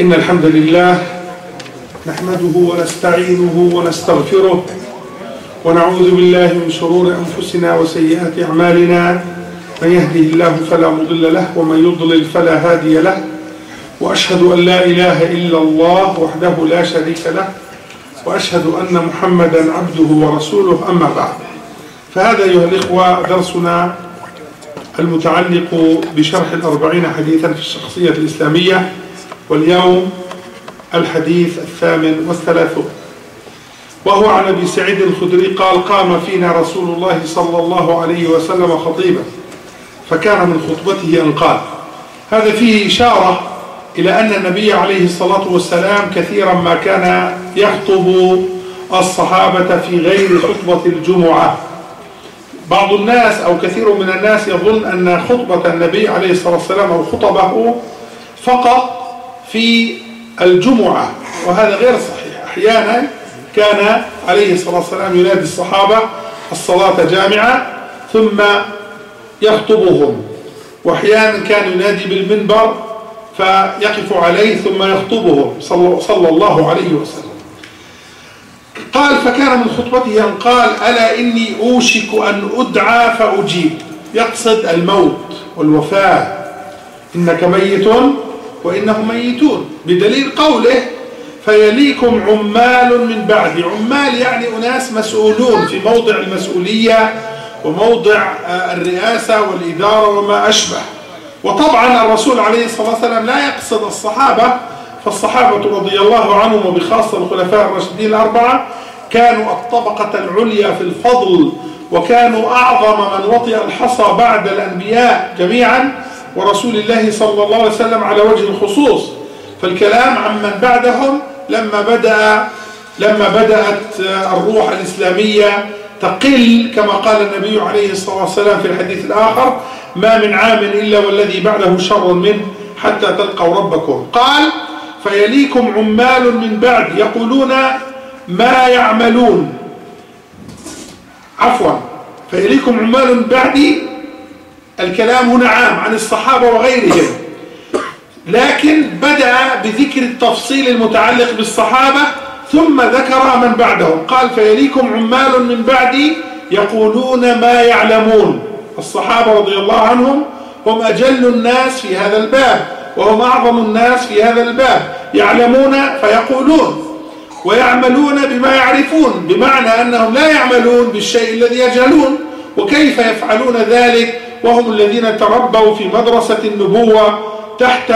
إن الحمد لله نحمده ونستعينه ونستغفره ونعوذ بالله من شرور أنفسنا وسيئات أعمالنا من يهده الله فلا مضل له ومن يضلل فلا هادي له وأشهد أن لا إله إلا الله وحده لا شريك له وأشهد أن محمدا عبده ورسوله أما بعد فهذا أيها الإخوة درسنا المتعلق بشرح الأربعين حديثا في الشخصية الإسلامية واليوم الحديث 38 وهو عن أبي سعيد الخدري قال قام فينا رسول الله صلى الله عليه وسلم خطيبا فكان من خطبته أن قال. هذا فيه إشارة إلى أن النبي عليه الصلاة والسلام كثيرا ما كان يخطب الصحابة في غير خطبة الجمعة. بعض الناس أو كثير من الناس يظن أن خطبة النبي عليه الصلاة والسلام أو خطبه فقط في الجمعة، وهذا غير صحيح. أحيانا كان عليه الصلاة والسلام ينادي الصحابة الصلاة جامعة ثم يخطبهم، وأحيانا كان ينادي بالمنبر فيقف عليه ثم يخطبهم صلى الله عليه وسلم. قال فكان من خطبته أن قال ألا إني أوشك أن أدعى فأجيب، يقصد الموت والوفاة، إنك ميت وإنهم ميتون، بدليل قوله فيليكم عمال من بعد. عمال يعني أناس مسؤولون في موضع المسؤولية وموضع الرئاسة والإدارة وما أشبه. وطبعا الرسول عليه الصلاة والسلام لا يقصد الصحابة، فالصحابة رضي الله عنهم وبخاصة الخلفاء الراشدين الأربعة كانوا الطبقة العليا في الفضل، وكانوا أعظم من وطئ الحصى بعد الأنبياء جميعا ورسول الله صلى الله عليه وسلم على وجه الخصوص. فالكلام عمن بعدهم لما بدأت الروح الإسلامية تقل، كما قال النبي عليه الصلاة والسلام في الحديث الآخر ما من عام إلا والذي بعده شر منه حتى تلقوا ربكم. قال فيليكم عمال من بعد يقولون ما يعملون، عفوا فيليكم عمال من بعدي، الكلام هنا عام عن الصحابة وغيرهم، لكن بدأ بذكر التفصيل المتعلق بالصحابة ثم ذكر من بعدهم. قال فيليكم عمال من بعدي يقولون ما يعلمون. الصحابة رضي الله عنهم هم أجل الناس في هذا الباب وهم أعظم الناس في هذا الباب، يعلمون فيقولون ويعملون بما يعرفون، بمعنى أنهم لا يعملون بالشيء الذي يجهلون. وكيف يفعلون ذلك وهم الذين تربوا في مدرسة النبوة تحت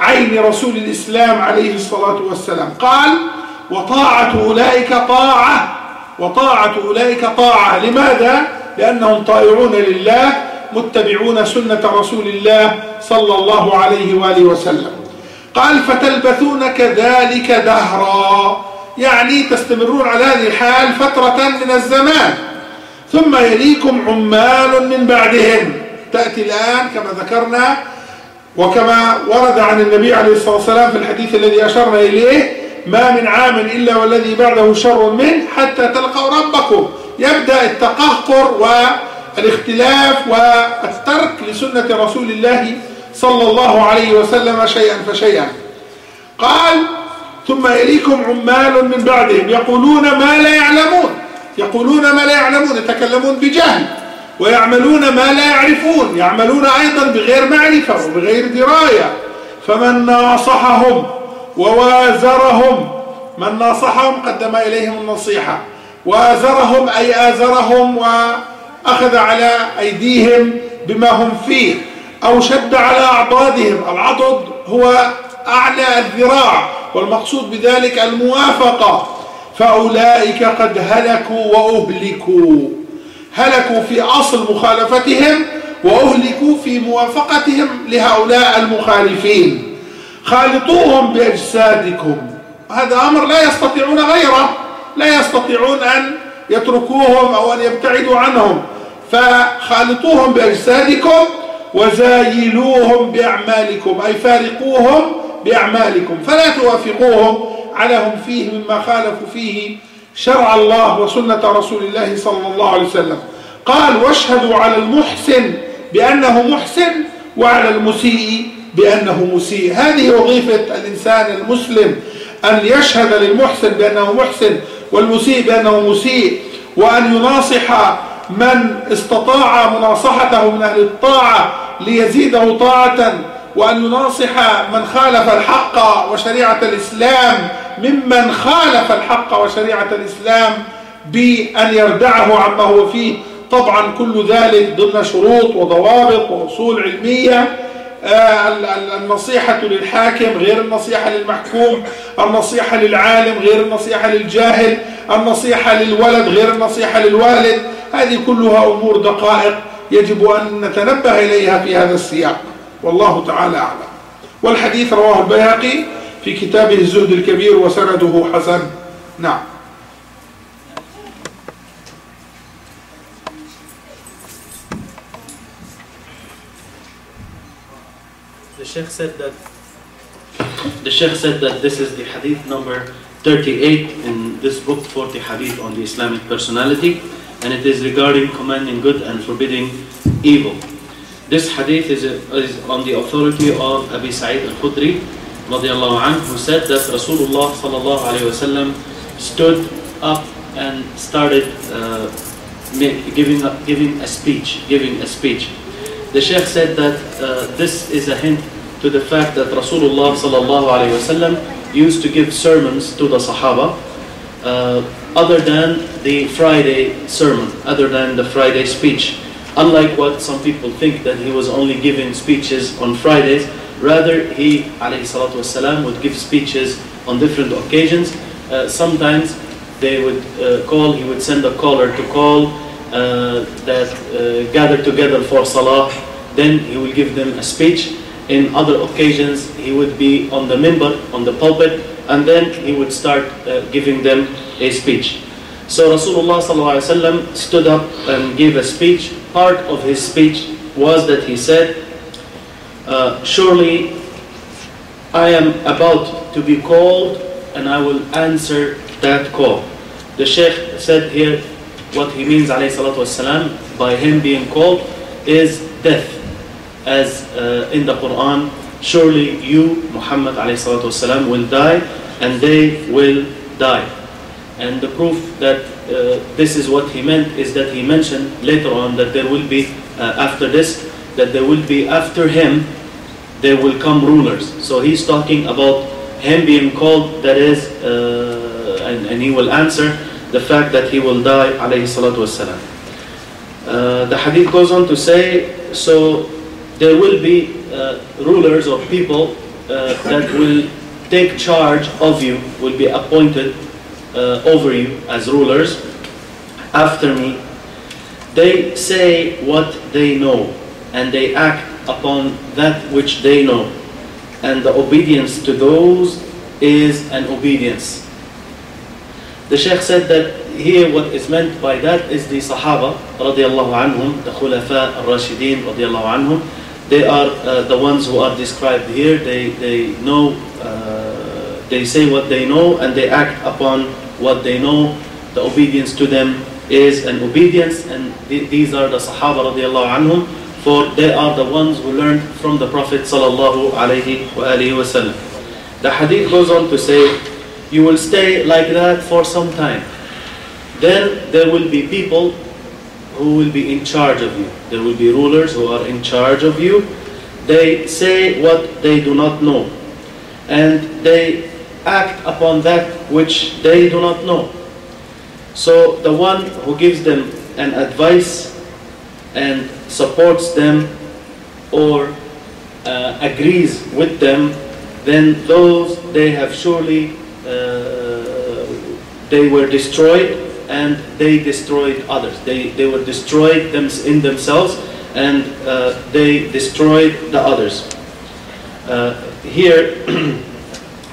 عين رسول الإسلام عليه الصلاة والسلام. قال وطاعة أولئك طاعة، وطاعة أولئك طاعة. لماذا؟ لأنهم طائعون لله متبعون سنة رسول الله صلى الله عليه وآله وسلم. قال فتلبثون كذلك دهرا، يعني تستمرون على هذه الحال فترة من الزمان. ثم يليكم عمال من بعدهم، تأتي الآن كما ذكرنا وكما ورد عن النبي عليه الصلاة والسلام في الحديث الذي أشرنا إليه ما من عام إلا والذي بعده شر منه حتى تلقوا ربكم. يبدأ التقهقر والاختلاف والترك لسنة رسول الله صلى الله عليه وسلم شيئا فشيئا. قال ثم يليكم عمال من بعدهم يقولون ما لا يعلمون، يقولون ما لا يعلمون يتكلمون بجهل، ويعملون ما لا يعرفون، يعملون أيضا بغير معرفة وبغير دراية. فمن ناصحهم ووازرهم، من ناصحهم قدم إليهم النصيحة، وازرهم أي آزرهم وأخذ على أيديهم بما هم فيه، أو شد على أعضادهم. العضد هو أعلى الذراع، والمقصود بذلك الموافقة. فأولئك قد هلكوا وأهلكوا، هلكوا في أصل مخالفتهم وأهلكوا في موافقتهم لهؤلاء المخالفين. خالطوهم بأجسادكم، هذا أمر لا يستطيعون غيره، لا يستطيعون أن يتركوهم أو أن يبتعدوا عنهم. فخالطوهم بأجسادكم وزايلوهم بأعمالكم، أي فارقوهم بأعمالكم، فلا توافقوهم على هم فيه مما خالفوا فيه شرع الله وسنة رسول الله صلى الله عليه وسلم. قال واشهدوا على المحسن بأنه محسن وعلى المسيء بأنه مسيء. هذه وظيفة الإنسان المسلم أن يشهد للمحسن بأنه محسن والمسيء بأنه مسيء، وأن يناصح من استطاع مناصحته من أهل الطاعة ليزيده طاعة، وأن يناصح من خالف الحق وشريعة الإسلام ممن خالف الحق وشريعة الإسلام بأن يردعه عما هو فيه، طبعا كل ذلك ضمن شروط وضوابط وأصول علمية. النصيحة للحاكم غير النصيحة للمحكوم، النصيحة للعالم غير النصيحة للجاهل، النصيحة للولد غير النصيحة للوالد، هذه كلها أمور دقائق يجب أن نتنبه إليها في هذا السياق، والله تعالى أعلم. والحديث رواه البيهقي في كتابه الزهد الكبير وسنده حسن. نعم. The Sheikh said that this is the hadith number 38 in this book, 40 hadith on the Islamic personality, and it is regarding commanding good and forbidding evil. This hadith is on the authority of Abi Sa'id al Khudri radiyallahu anhu, who said that Rasulullah sallallahu alayhi wasallam stood up and started giving a speech. The Sheikh said that this is a hint to the fact that Rasulullah sallallahu alayhi wasallam used to give sermons to the Sahaba, other than the Friday sermon, other than the Friday speech. Unlike what some people think, that he was only giving speeches on Fridays, rather he alayhi salatu wasalam would give speeches on different occasions. Sometimes they would he would send a caller to call that gather together for salah, then he will give them a speech. In other occasions he would be on the minbar, on the pulpit, and then he would start giving them a speech. So Rasulullah ﷺ stood up and gave a speech. Part of his speech was that he said, surely I am about to be called and I will answer that call. The Shaykh said here, what he means alayhi salatu wasalam by him being called is death, as in the Quran, surely you Muhammad alayhi salatu wasalam will die and they will die. And the proof that this is what he meant is that he mentioned later on that there will be after this, that there will be after him, there will come rulers. So he's talking about him being called, that is and he will answer the fact that he will die alayhi salatu wasalam. The hadith goes on to say, so there will be rulers or people that will take charge of you, will be appointed over you as rulers after me. They say what they know and they act upon that which they know, and the obedience to those is an obedience. The Shaykh said that here what is meant by that is the Sahaba radiallahu anhum, the Khulafa al-Rashidin radiallahu anhum. They are the ones who are described here. They know, they say what they know and they act upon what they know. The obedience to them is an obedience, and these are the Sahaba radiallahu anhum, for they are the ones who learned from the Prophet sallallahu alayhi wa alihi wasallam. The hadith goes on to say, you will stay like that for some time. Then there will be people who will be in charge of you. There will be rulers who are in charge of you. They say what they do not know, and they act upon that which they do not know. So the one who gives them an advice and supports them or agrees with them, then those they have surely they were destroyed, and they destroyed others. They were destroyed in themselves, and they destroyed the others. Here,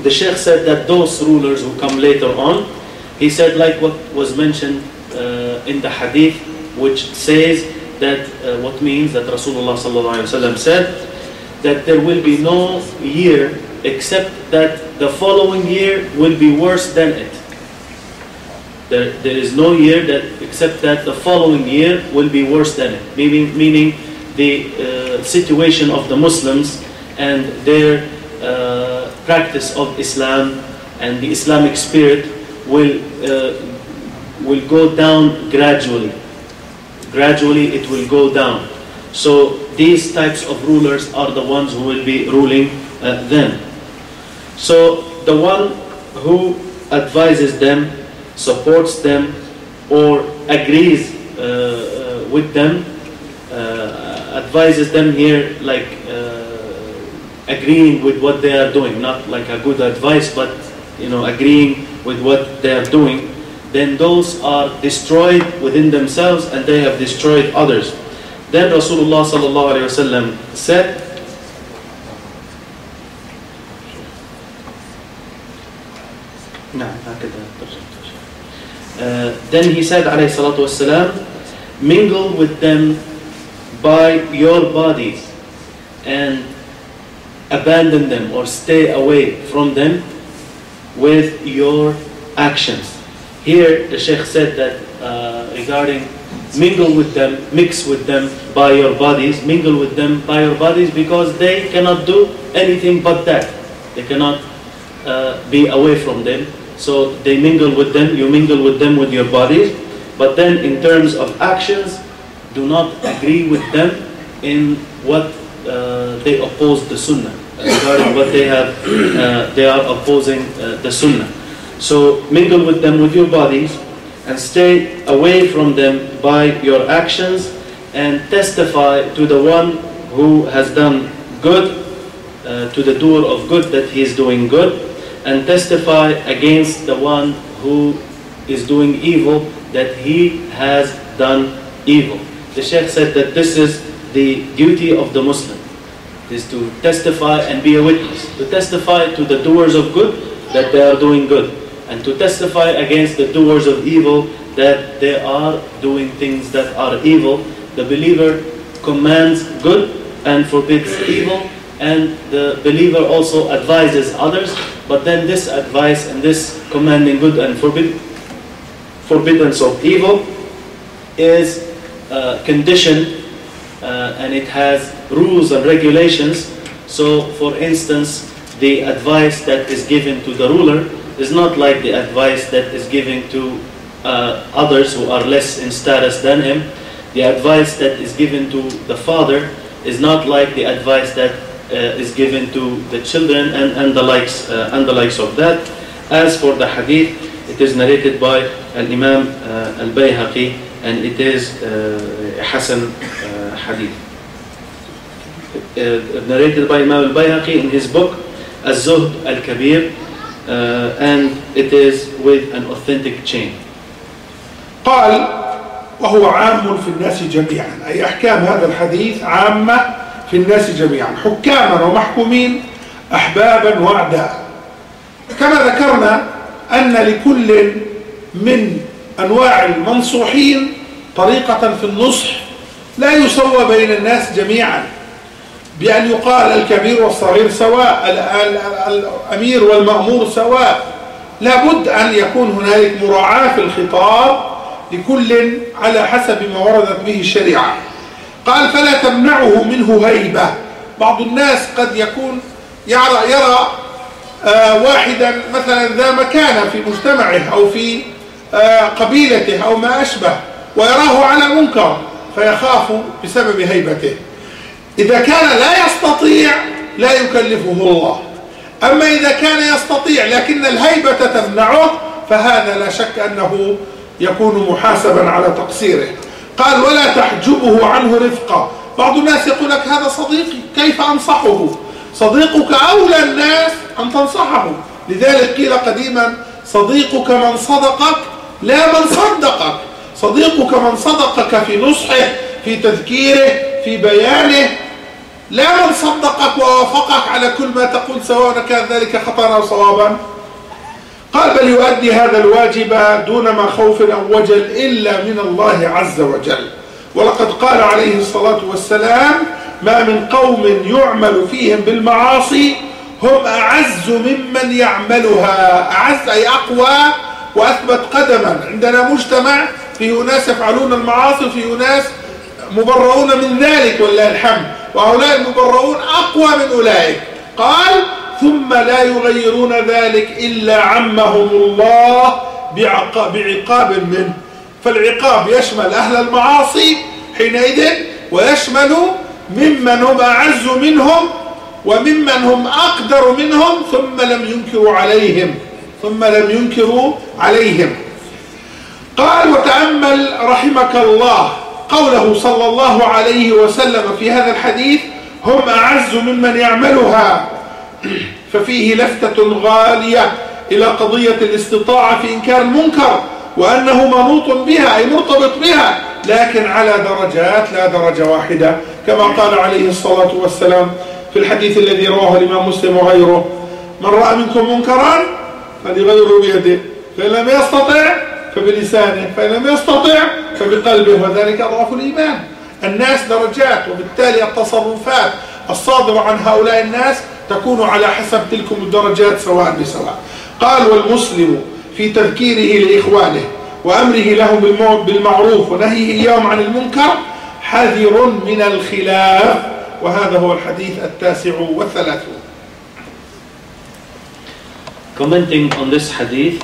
the Shaykh said that those rulers who come later on, he said like what was mentioned in the hadith, which says that what means that Rasulullah sallallahu alaihi wasallam said that there will be no year except that the following year will be worse than it. There is no year that except that the following year will be worse than it, meaning the situation of the Muslims and their practice of Islam and the Islamic spirit will go down gradually. Gradually it will go down. So these types of rulers are the ones who will be ruling them. So the one who advises them, supports them, or agrees with them, advises them here like agreeing with what they are doing, not like a good advice, but you know, agreeing with what they are doing, then those are destroyed within themselves and they have destroyed others. Then Rasulullah sallallahu alayhi wa sallam said, then he said alayhi salatu wa sallam, mingle with them by your bodies and abandon them or stay away from them with your actions. Here the Shaykh said that regarding mingle with them, mix with them by your bodies, mingle with them by your bodies, because they cannot do anything but that. They cannot be away from them. So they mingle with them, you mingle with them with your bodies. But then in terms of actions, do not agree with them in what they oppose the Sunnah, regarding what they have, they are opposing the Sunnah. So mingle with them with your bodies and stay away from them by your actions, and testify to the one who has done good, to the doer of good, that he is doing good, and testify against the one who is doing evil, that he has done evil. The Shaykh said that this is the duty of the Muslim, is to testify and be a witness, to testify to the doers of good that they are doing good, and to testify against the doers of evil that they are doing things that are evil. The believer commands good and forbids evil, and the believer also advises others, but then this advice and this commanding good and forbiddance of evil is conditioned and it has rules and regulations. So for instance, the advice that is given to the ruler is not like the advice that is given to others who are less in status than him. The advice that is given to the father is not like the advice that is given to the children and the likes of that. As for the hadith, it is narrated by Imam al-Bayhaqi, and it is Hasan hadith. Narrated by Imam al-Bayhaqi in his book Al Zuhd Al Kabeer, and it is with an authentic chain. قال وهو عام في الناس جميعا، أي أحكام هذا الحديث عامة في الناس جميعا، حكاما ومحكومين، أحبابا وأعداء. كما ذكرنا أن لكل من أنواع المنصوحين طريقة في النصح لا يسوى بين الناس جميعا، بأن يقال الكبير والصغير سواء، الأمير والمأمور سواء. لابد أن يكون هنالك مراعاة في الخطاب لكل على حسب ما وردت به الشريعة. قال فلا تمنعه منه هيبة. بعض الناس قد يكون يرى واحدا مثلا ذا مكانة في مجتمعه أو في قبيلته أو ما أشبه، ويراه على منكر فيخاف بسبب هيبته. إذا كان لا يستطيع لا يكلفه الله، أما إذا كان يستطيع لكن الهيبة تمنعه فهذا لا شك أنه يكون محاسبا على تقصيره. قال ولا تحجبه عنه رفقة. بعض الناس يقول لك هذا صديقي كيف أنصحه؟ صديقك أولى الناس أن تنصحه، لذلك قيل قديما صديقك من صدقك لا من صدقك. صديقك من صدقك في نصحه، في تذكيره، في بيانه، لا من صدقك ووافقك على كل ما تقول سواء كان ذلك خطأ أو صوابا. قال بل يؤدي هذا الواجب دون ما خوف أو وجل إلا من الله عز وجل. ولقد قال عليه الصلاة والسلام ما من قوم يعمل فيهم بالمعاصي هم أعز ممن يعملها. أعز أي أقوى وأثبت قدما. عندنا مجتمع فيه ناس يفعلون المعاصي وفيه ناس مبرؤون من ذلك ولله الحمد، وهؤلاء المبرؤون أقوى من أولئك. قال ثم لا يغيرون ذلك إلا عمهم الله بعقاب منه. فالعقاب يشمل أهل المعاصي حينئذ، ويشمل ممن هم أعز منهم وممن هم أقدر منهم ثم لم ينكروا عليهم. قال وتأمل رحمك الله قوله صلى الله عليه وسلم في هذا الحديث هم أعز ممن يعملها، ففيه لفتة غالية إلى قضية الاستطاعة في إنكار المنكر، وأنه منوط بها أي مرتبط بها، لكن على درجات لا درجة واحدة، كما قال عليه الصلاة والسلام في الحديث الذي رواه الإمام مسلم وغيره: من رأى منكم منكرا فليغيره بيده، فإن لم يستطع فبلسانه، فإن لم يستطع فبقلبه، وذلك أضعف الإيمان. الناس درجات، وبالتالي التصرفات الصادرة عن هؤلاء الناس تكون على حسب تلكم الدرجات سواء بسواء. قال والمسلم في تذكيره لإخوانه وأمره لهم بالمعروف ونهيه إياهم عن المنكر حذر من الخلاف، وهذا هو الحديث 39. Commenting on this hadith,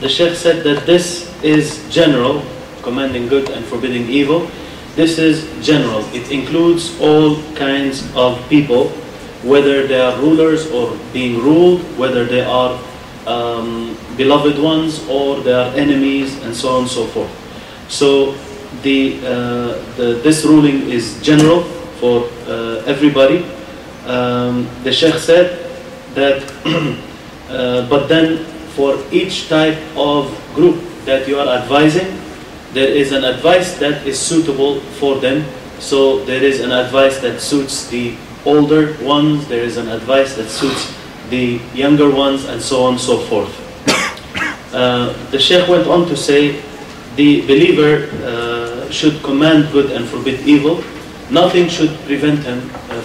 the Shaykh said that this is general, commanding good and forbidding evil. This is general. It includes all kinds of people, whether they are rulers or being ruled, whether they are beloved ones or they are enemies, and so on and so forth. So this ruling is general for everybody. The Shaykh said that but then for each type of group that you are advising, there is an advice that is suitable for them. So there is an advice that suits the older ones, there is an advice that suits the younger ones, and so on and so forth. The Shaykh went on to say the believer should command good and forbid evil. Nothing should prevent him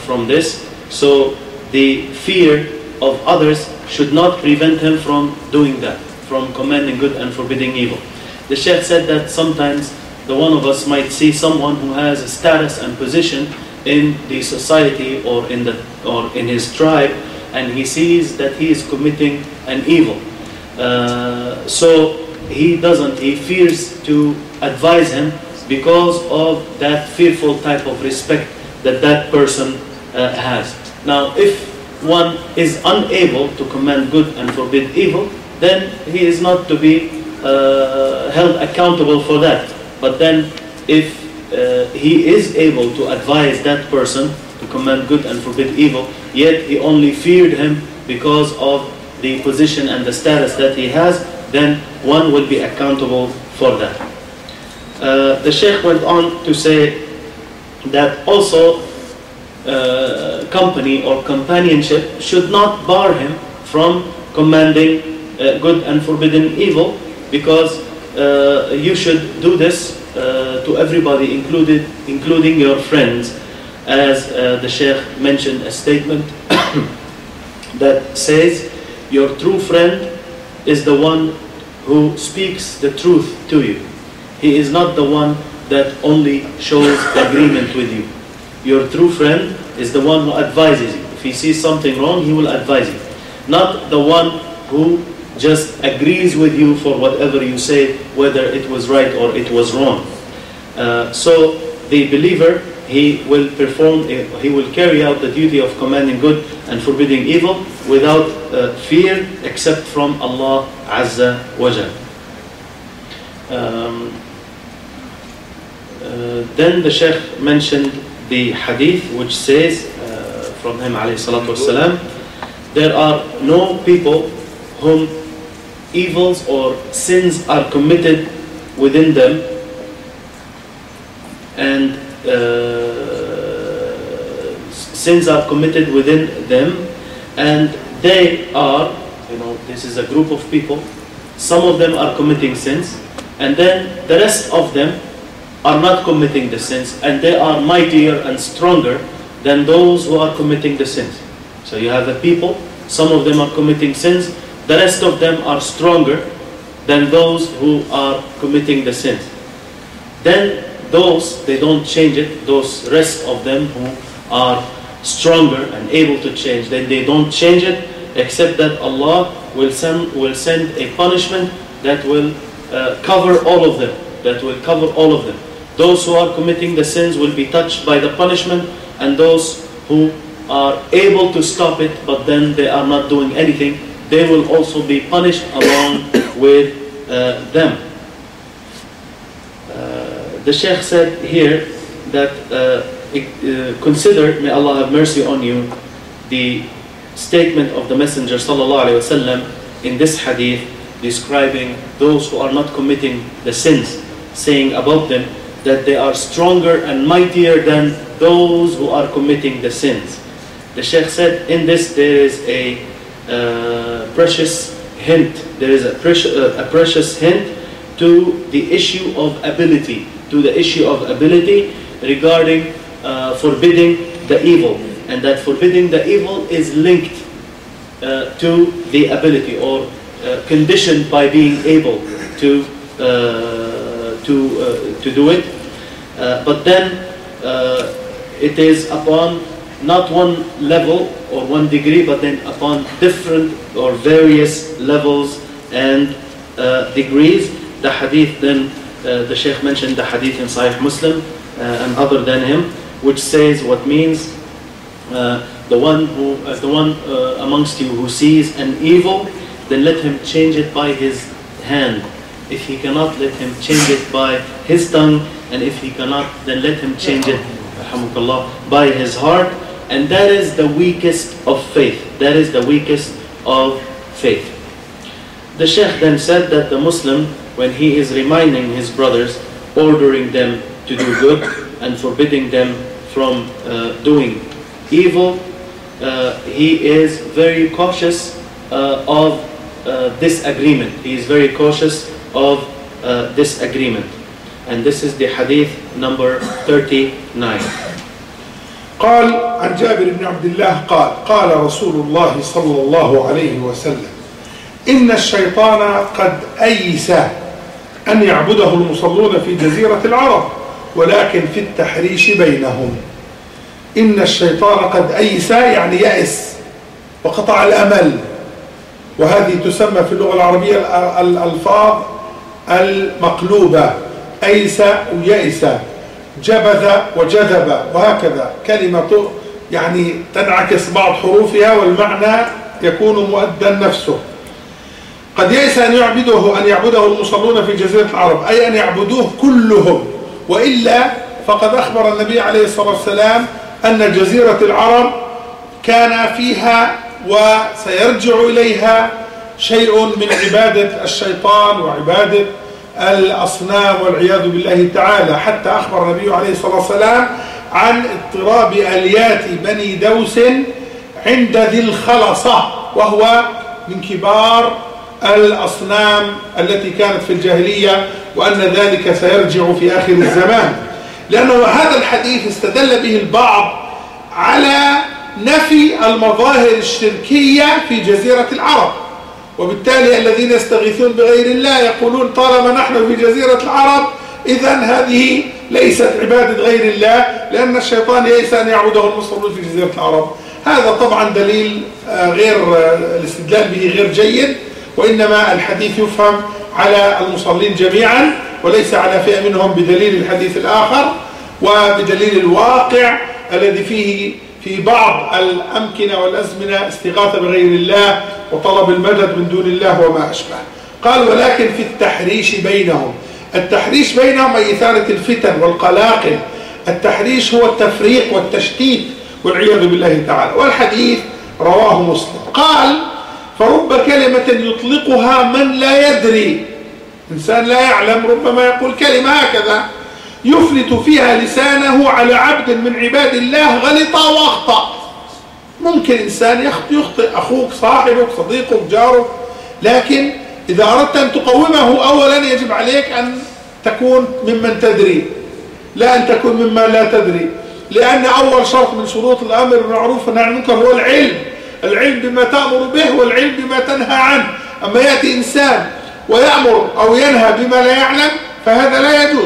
from this. So the fear of others should not prevent him from doing that, from commanding good and forbidding evil. The Shaykh said that sometimes the one of us might see someone who has a status and position in the society or in his tribe, and he sees that he is committing an evil. So he fears to advise him because of that fearful type of respect that person has. Now, if one is unable to command good and forbid evil, then he is not to be held accountable for that. But then if he is able to advise that person to command good and forbid evil, yet he only feared him because of the position and the status that he has, then one will be accountable for that. The Shaykh went on to say that also company or companionship should not bar him from commanding good and forbidden evil, because you should do this to everybody, including your friends, as the Shaykh mentioned a statement that says your true friend is the one who speaks the truth to you. He is not the one that only shows agreement with you. Your true friend is the one who advises you. If he sees something wrong, he will advise you. Not the one who just agrees with you for whatever you say, whether it was right or it was wrong. So the believer, he will carry out the duty of commanding good and forbidding evil without fear, except from Allah Azza wa Jal. Then the Shaykh mentioned the hadith which says from him alayhi salatu wasalam, there are no people whom evils or sins are committed within them and they are, this is a group of people, some of them are committing sins and then the rest of them are not committing the sins, and they are mightier and stronger than those who are committing the sins. So you have the people, some of them are committing sins, the rest of them are stronger than those who are committing the sins. Then those, they don't change it, those rest of them who are stronger and able to change, then they don't change it, except that Allah will send a punishment that will cover all of them, that will cover all of them. Those who are committing the sins will be touched by the punishment, and those who are able to stop it, but then they are not doing anything, they will also be punished along with them. The Shaykh said here that consider, may Allah have mercy on you, the statement of the Messenger ﷺ in this hadith describing those who are not committing the sins, saying about them that they are stronger and mightier than those who are committing the sins. The Shaykh said in this there is a precious hint, there is a precious hint to the issue of ability, regarding forbidding the evil, and that forbidding the evil is linked to the ability, or conditioned by being able to do it. But then it is upon not one level or one degree, but then upon different or various levels and degrees. The hadith then, the Shaykh mentioned the hadith in Sahih Muslim and other than him, which says what means the one amongst you who sees an evil, then let him change it by his hand. If he cannot, let him change it by his tongue, and if he cannot, then let him change it by his heart. And that is the weakest of faith. That is the weakest of faith. The Shaykh then said that the Muslim, when he is reminding his brothers, ordering them to do good and forbidding them from doing evil, he is very cautious of disagreement. He is very cautious of disagreement. And this is the hadith number 39. قال عن جابر بن عبد الله قال قال رسول الله صلى الله عليه وسلم إن الشيطان قد أيس أن يعبده المصلون في جزيرة العرب ولكن في التحريش بينهم إن الشيطان قد أيس يعني يأس وقطع الأمل وهذه تسمى في اللغة العربية الألفاظ المقلوبة أيس ويأس جبذ وجذب وهكذا كلمة يعني تنعكس بعض حروفها والمعنى يكون مؤدى نفسه قد يئس أن يعبده المصلون في جزيرة العرب أي أن يعبدوه كلهم وإلا فقد أخبر النبي عليه الصلاة والسلام أن جزيرة العرب كان فيها وسيرجع إليها شيء من عبادة الشيطان وعبادة الأصنام والعياذ بالله تعالى حتى أخبر النبي عليه الصلاة والسلام عن اضطراب أليات بني دوس عند ذي الخلصة وهو من كبار الأصنام التي كانت في الجاهلية وأن ذلك سيرجع في آخر الزمان لأنه هذا الحديث استدل به البعض على نفي المظاهر الشركية في جزيرة العرب وبالتالي الذين يستغيثون بغير الله يقولون طالما نحن في جزيرة العرب إذن هذه ليست عبادة غير الله لأن الشيطان يئس أن يعبده المصلون في جزيرة العرب هذا طبعا دليل غير الاستدلال به غير جيد وإنما الحديث يفهم على المصلين جميعا وليس على فئة منهم بدليل الحديث الآخر وبدليل الواقع الذي فيه في بعض الأمكنة والأزمنة استغاثة بغير الله وطلب المدد من دون الله وما أشبه قال ولكن في التحريش بينهم التحريش بينهم أي إثارة الفتن والقلاقل التحريش هو التفريق والتشتيت والعياذ بالله تعالى والحديث رواه مسلم قال فرب كلمة يطلقها من لا يدري إنسان لا يعلم ربما يقول كلمة هكذا يفلت فيها لسانه على عبد من عباد الله غلط واخطأ ممكن إنسان يخطئ أخوك صاحبك صديقك جارك لكن إذا أردت أن تقومه أولا يجب عليك أن تكون ممن تدري لا أن تكون مما لا تدري لأن أول شرط من شروط الأمر بالمعروف والنهي عن المنكر هو العلم العلم بما تأمر به والعلم بما تنهى عنه أما يأتي إنسان ويأمر أو ينهى بما لا يعلم فهذا لا يجوز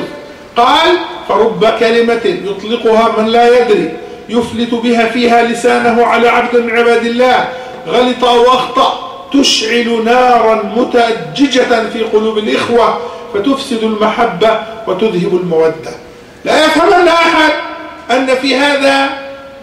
قال فرب كلمة يطلقها من لا يدري يفلت بها فيها لسانه على عبد من عباد الله غلط وأخطأ تشعل نارا متأججة في قلوب الإخوة فتفسد المحبة وتذهب المودة. لا يفهمن أحد أن في هذا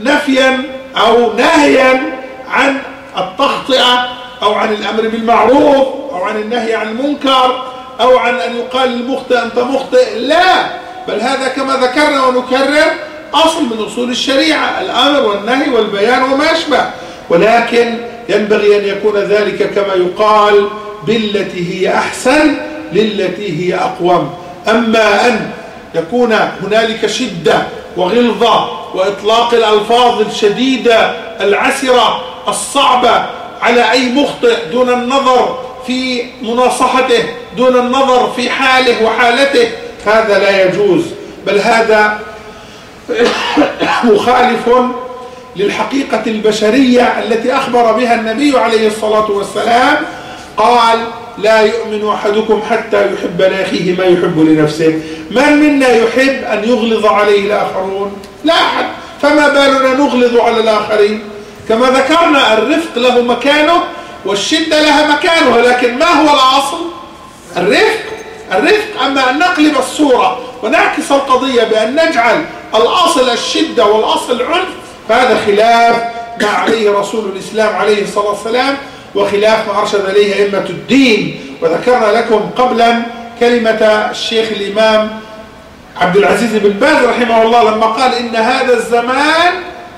نفيا أو نهيا عن التخطئة أو عن الأمر بالمعروف أو عن النهي عن المنكر أو عن أن يقال للمخطئ أنت مخطئ، لا، بل هذا كما ذكرنا ونكرر أصل من أصول الشريعة، الأمر والنهي والبيان وما أشبه، ولكن ينبغي أن يكون ذلك كما يقال بالتي هي أحسن للتي هي أقوم. أما أن يكون هنالك شدة وغلظة وإطلاق الألفاظ الشديدة العسرة الصعبة على أي مخطئ دون النظر في مناصحته، دون النظر في حاله وحالته، هذا لا يجوز، بل هذا مخالف للحقيقة البشرية التي أخبر بها النبي عليه الصلاة والسلام، قال لا يؤمن أحدكم حتى يحب لأخيه ما يحب لنفسه. من منا يحب أن يغلظ عليه الآخرون؟ لا أحد، فما بالنا نغلظ على الآخرين؟ كما ذكرنا الرفق له مكانه والشدة لها مكانها، لكن ما هو الأصل؟ الرفق. أما أن نقلب الصورة ونعكس القضية بأن نجعل الأصل الشدة والأصل العنف، فهذا خلاف ما عليه رسول الإسلام عليه الصلاة والسلام وخلاف ما أرشد إليه أئمة الدين. وذكرنا لكم قبلا كلمة الشيخ الإمام عبد العزيز بن باز رحمه الله لما قال إن هذا الزمان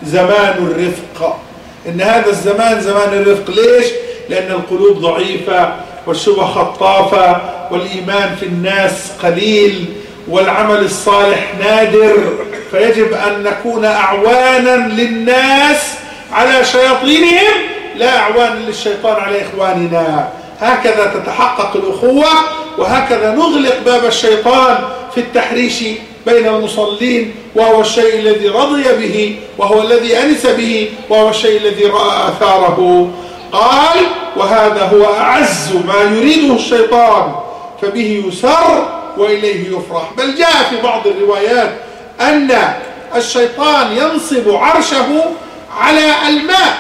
زمان الرفق، إن هذا الزمان زمان الرفق. ليش؟ لأن القلوب ضعيفة والشبه خطافة والإيمان في الناس قليل والعمل الصالح نادر، فيجب أن نكون أعوانا للناس على شياطينهم لا أعوانا للشيطان على إخواننا. هكذا تتحقق الأخوة، وهكذا نغلق باب الشيطان في التحريش بين المصلين، وهو الشيء الذي رضي به وهو الذي أنس به وهو الشيء الذي رأى آثاره. قال وهذا هو أعز ما يريده الشيطان، فبه يسر وإليه يفرح. بل جاء في بعض الروايات أن الشيطان ينصب عرشه على الماء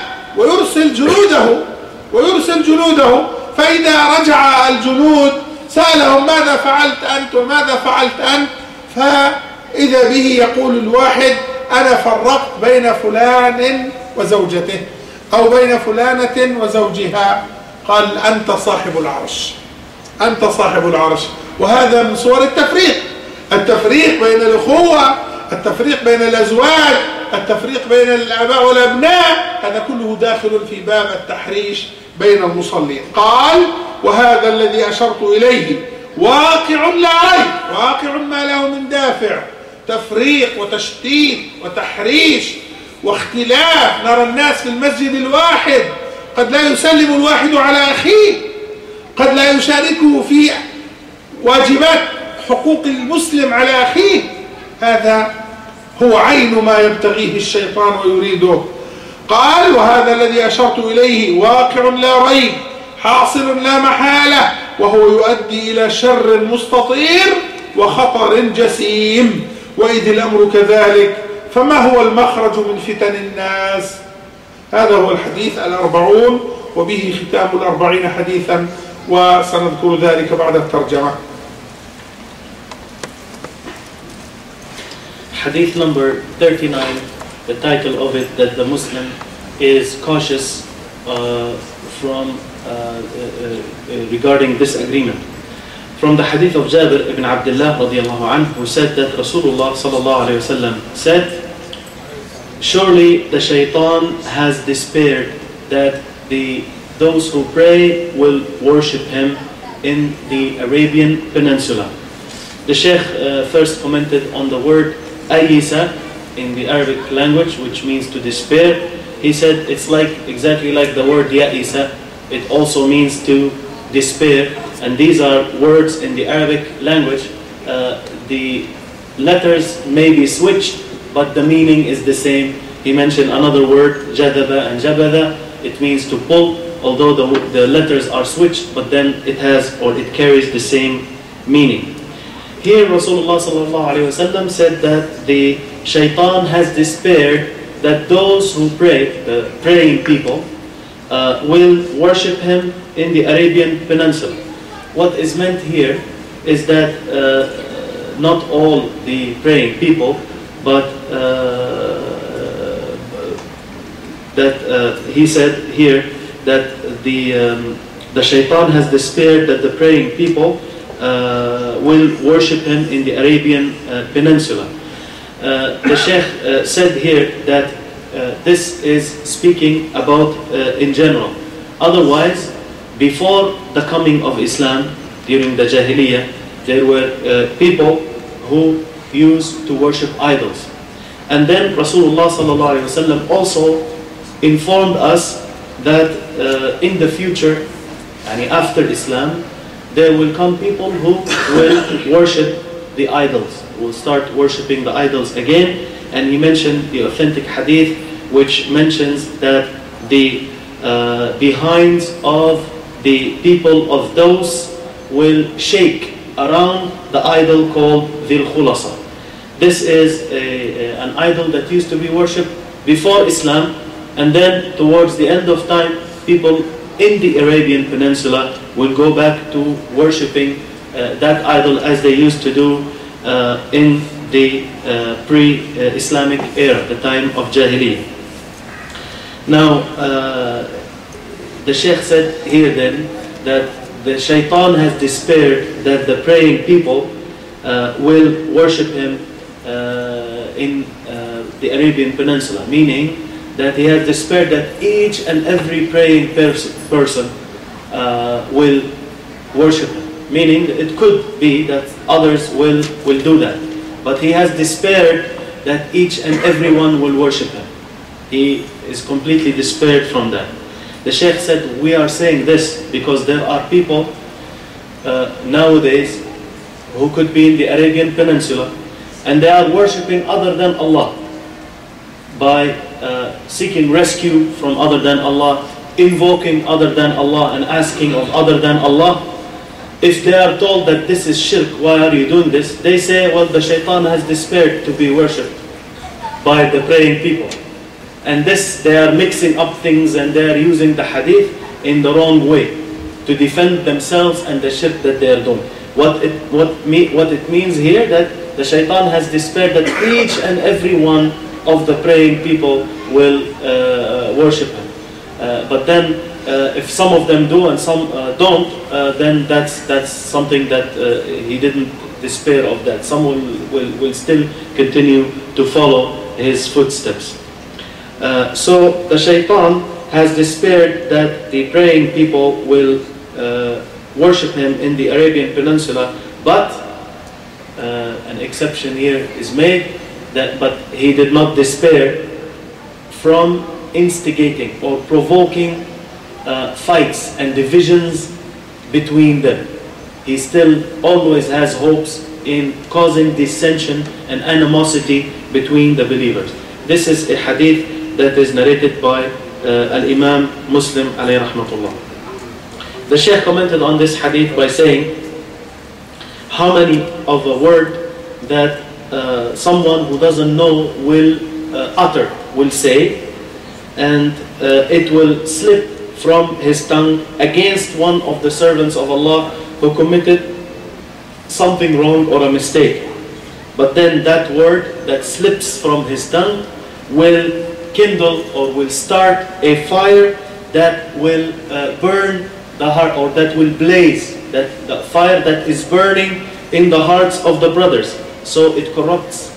ويرسل جنوده فإذا رجع الجنود سألهم ماذا فعلت أنت وماذا فعلت أنت، فإذا به يقول الواحد أنا فرقت بين فلان وزوجته أو بين فلانة وزوجها. قال أنت صاحب العرش، أنت صاحب العرش. وهذا من صور التفريق، التفريق بين الأخوة، التفريق بين الأزواج، التفريق بين الآباء والأبناء، هذا كله داخل في باب التحريش بين المصلين. قال وهذا الذي أشرت إليه واقع لا ريب، واقع ما له من دافع، تفريق وتشتيت وتحريش واختلاف. نرى الناس في المسجد الواحد قد لا يسلم الواحد على أخيه، قد لا يشاركه في واجبات حقوق المسلم على أخيه، هذا هو عين ما يبتغيه الشيطان ويريده. قال وهذا الذي أشرت إليه واقع لا ريب حاصل لا محالة، وهو يؤدي إلى شر مستطير وخطر جسيم، وإذ الأمر كذلك فما هو المخرج من فتن الناس؟ هذا هو الحديث 40، وبه ختام 40 حديثا، وسنذكر ذلك بعد الترجمة. Hadith number 39, the title of it that the Muslim is cautious regarding this agreement. From the hadith of Jabir ibn Abdullah radiyallahu anhu, who said that Rasulullah sallallahu alayhi wa sallam said, surely the shaitan has despaired that those who pray will worship him in the Arabian Peninsula. The Shaykh first commented on the word ayisa in the Arabic language, which means to despair. He said it's exactly like the word ya'isa. It also means to despair, and these are words in the Arabic language. The letters may be switched, but the meaning is the same. He mentioned another word, jadaba and jabada. It means to pull, although the letters are switched, but then it carries the same meaning. Here Rasulullah sallallahu alayhi wa sallam said that the shaitan has despaired that those who pray, the praying people, will worship him in the Arabian Peninsula. What is meant here is that not all the praying people, but he said here that the shaitan has despaired that the praying people will worship him in the Arabian Peninsula. The Sheikh said here that this is speaking about in general. Otherwise, before the coming of Islam, during the Jahiliyyah, there were people who used to worship idols. And then Rasulullah ﷺ also informed us that in the future, and after Islam, there will come people who will worship the idols, will start worshipping the idols again. And he mentioned the authentic hadith, which mentions that the behinds of the people of those will shake around the idol called Dhu al-Khalsa. This is an idol that used to be worshipped before Islam, and then towards the end of time, people in the Arabian Peninsula will go back to worshipping that idol as they used to do in the pre-Islamic era, the time of Jahiliyyah. Now, the Sheikh said here then that the shaitan has despaired that the praying people will worship him in the Arabian Peninsula, meaning that he has despaired that each and every praying person will worship him. Meaning, it could be that others will do that. But he has despaired that each and everyone will worship him. He is completely despaired from that. The Shaykh said, we are saying this because there are people nowadays who could be in the Arabian Peninsula, and they are worshipping other than Allah, by seeking rescue from other than Allah, invoking other than Allah, and asking of other than Allah. If they are told that this is shirk, why are you doing this? They say, well, the shaitan has despaired to be worshipped by the praying people. And this, they are mixing up things, and they are using the hadith in the wrong way to defend themselves and the shirk that they are doing. What it means here, that the shaitan has despaired that each and every one of the praying people will worship him. But then, if some of them do and some don't, then that's something that he didn't despair of that. Some will still continue to follow his footsteps. So the shaitan has despaired that the praying people will worship him in the Arabian Peninsula, but an exception here is made, that but he did not despair from instigating or provoking fights and divisions between them. He still always has hopes in causing dissension and animosity between the believers. This is a hadith that is narrated by Al-Imam Muslim alayhi rahmatullah. The Shaykh commented on this hadith by saying, how many of a word that someone who doesn't know will utter, will say, and it will slip from his tongue against one of the servants of Allah who committed something wrong or a mistake. But then that word that slips from his tongue will kindle or will start a fire that will burn the heart, or that will blaze, that the fire that is burning in the hearts of the brothers. So it corrupts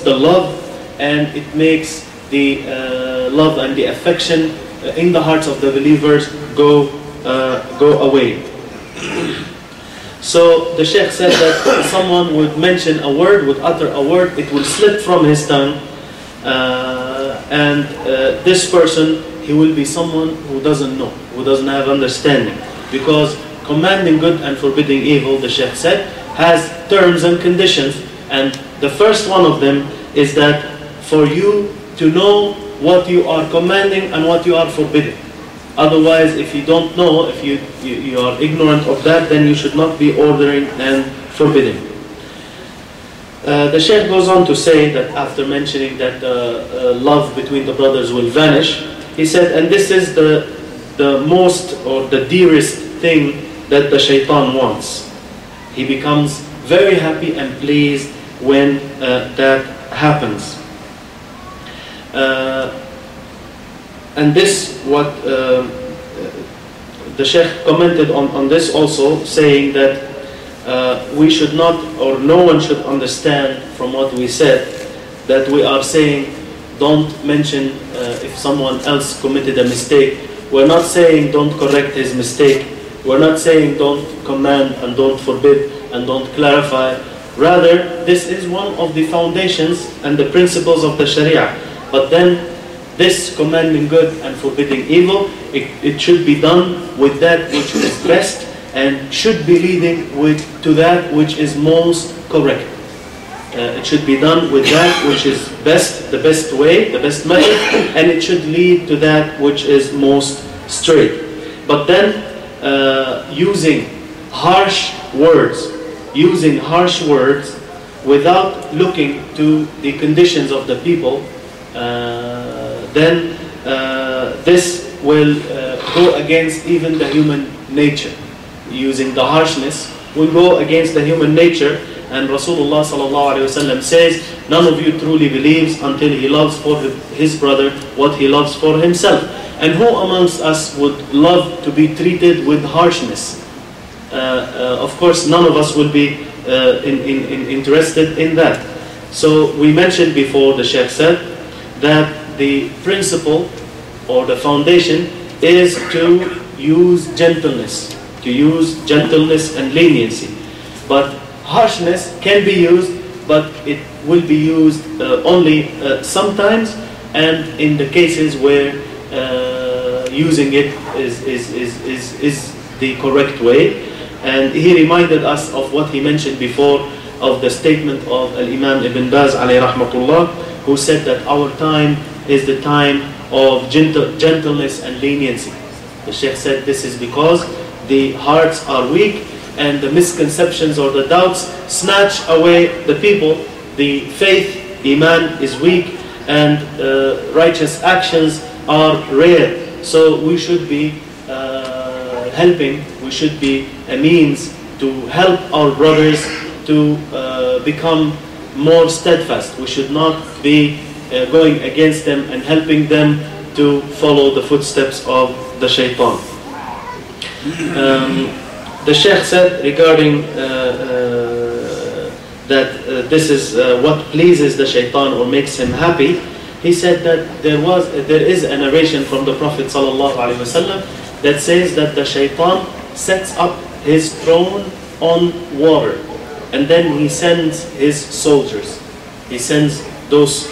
the love, and it makes the love and the affection in the hearts of the believers go away. So the Shaykh said that someone would mention a word, would utter a word, it will slip from his tongue, and this person, he will be someone who doesn't know, who doesn't have understanding, because commanding good and forbidding evil, the Shaykh said, has terms and conditions, and the first one of them is that for you to know what you are commanding and what you are forbidding. Otherwise, if you don't know, if you are ignorant of that, then you should not be ordering and forbidding. The Shaykh goes on to say that after mentioning that love between the brothers will vanish, he said, and this is the most or the dearest thing that the shaitan wants. He becomes very happy and pleased when that happens. And this what the Shaykh commented on this also, saying that we should not, or no one should understand from what we said, that we are saying don't mention if someone else committed a mistake. We're not saying don't correct his mistake. We're not saying don't command and don't forbid and don't clarify. Rather, this is one of the foundations and the principles of the Sharia. But then this commanding good and forbidding evil, it should be done with that which is best, and should be leading to that which is most correct. It should be done with that which is best, the best way, the best method, and it should lead to that which is most straight. But then using harsh words, without looking to the conditions of the people, then this will go against even the human nature. Using the harshness will go against the human nature, and Rasulullah ﷺ says, none of you truly believes until he loves for his brother what he loves for himself. And who amongst us would love to be treated with harshness? Of course, none of us will be interested in that. So we mentioned before, the Shaykh said, that the principle or the foundation is to use gentleness. To use gentleness and leniency, but harshness can be used, but it will be used only sometimes, and in the cases where using it is the correct way. And he reminded us of what he mentioned before, of the statement of Al-Imam Ibn Baz alayhi rahmatullah, who said that our time is the time of gentleness and leniency. The Shaykh said this is because the hearts are weak, and the misconceptions or the doubts snatch away the people. The faith, iman, is weak, and righteous actions are rare. So we should be helping, we should be a means to help our brothers to become more steadfast. We should not be going against them and helping them to follow the footsteps of the shaitan. The Shaykh said regarding that this is what pleases the shaitan or makes him happy. He said that there is a narration from the Prophet ﷺ that says that the shaitan sets up his throne on water, and then he sends his soldiers. He sends those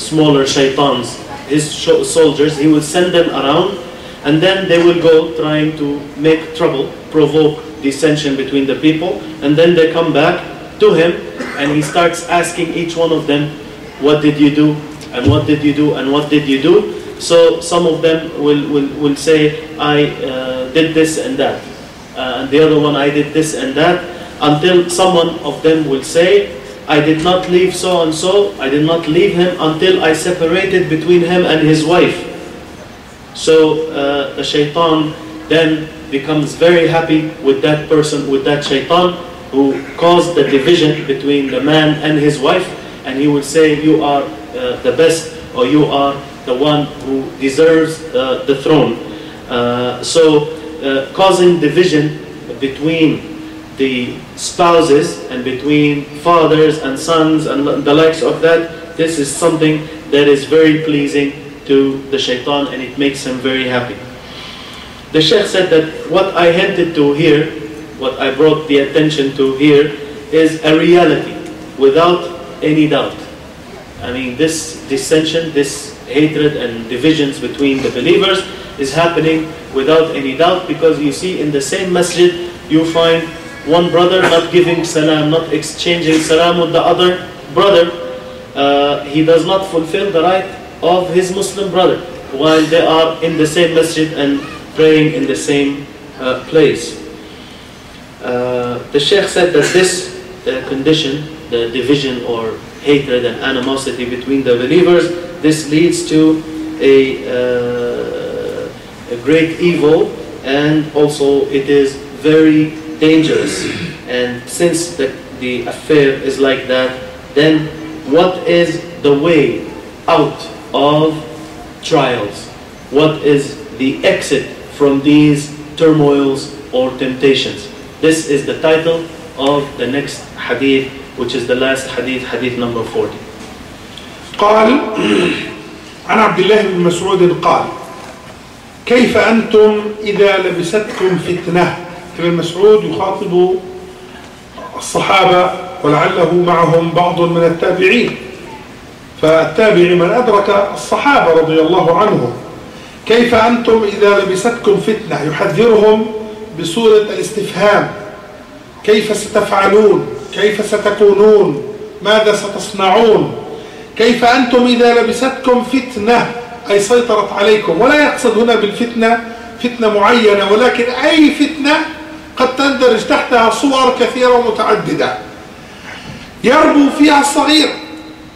smaller shaitans, his soldiers. He will send them around, and then they will go trying to make trouble, provoke dissension between the people, and then they come back to him, and he starts asking each one of them, what did you do, and what did you do, and what did you do? So some of them will say, I did this and that, and the other one, I did this and that, until someone of them will say, I did not leave so and so, I did not leave him until I separated between him and his wife. So the shaitan then becomes very happy with that person, with that shaitan who caused the division between the man and his wife, and he will say, you are the best, or you are the one who deserves the throne. So causing division between the spouses and between fathers and sons and the likes of that, this is something that is very pleasing to the shaitan, and it makes him very happy. The Shaykh said that what I hinted to here, what I brought the attention to here, is a reality without any doubt. I mean, this dissension, this hatred and divisions between the believers is happening without any doubt, because you see in the same masjid you find one brother not giving salam, not exchanging salam with the other brother. He does not fulfill the right of his Muslim brother while they are in the same masjid and praying in the same place. The Shaykh said that this condition the division or hatred and animosity between the believers. This leads to a great evil, and also it is very dangerous. And since the affair is like that, then what is the way out of trials? What is the exit from these turmoils or temptations? This is the title of the next hadith, which is the last hadith, hadith number 40. قال عن عبد الله بن مسعود قال كيف أنتم إذا لبستكم فتنة. ابن مسعود يخاطب الصحابة ولعله معهم بعض من التابعين، فالتابعي من أدرك الصحابة رضي الله عنهم. كيف أنتم إذا لبستكم فتنة يحذرهم بصورة الاستفهام، كيف ستفعلون، كيف ستكونون، ماذا ستصنعون. كيف أنتم إذا لبستكم فتنة أي سيطرت عليكم، ولا يقصد هنا بالفتنة فتنة معينة، ولكن أي فتنة قد تندرج تحتها صور كثيرة ومتعددة يربو فيها الصغير،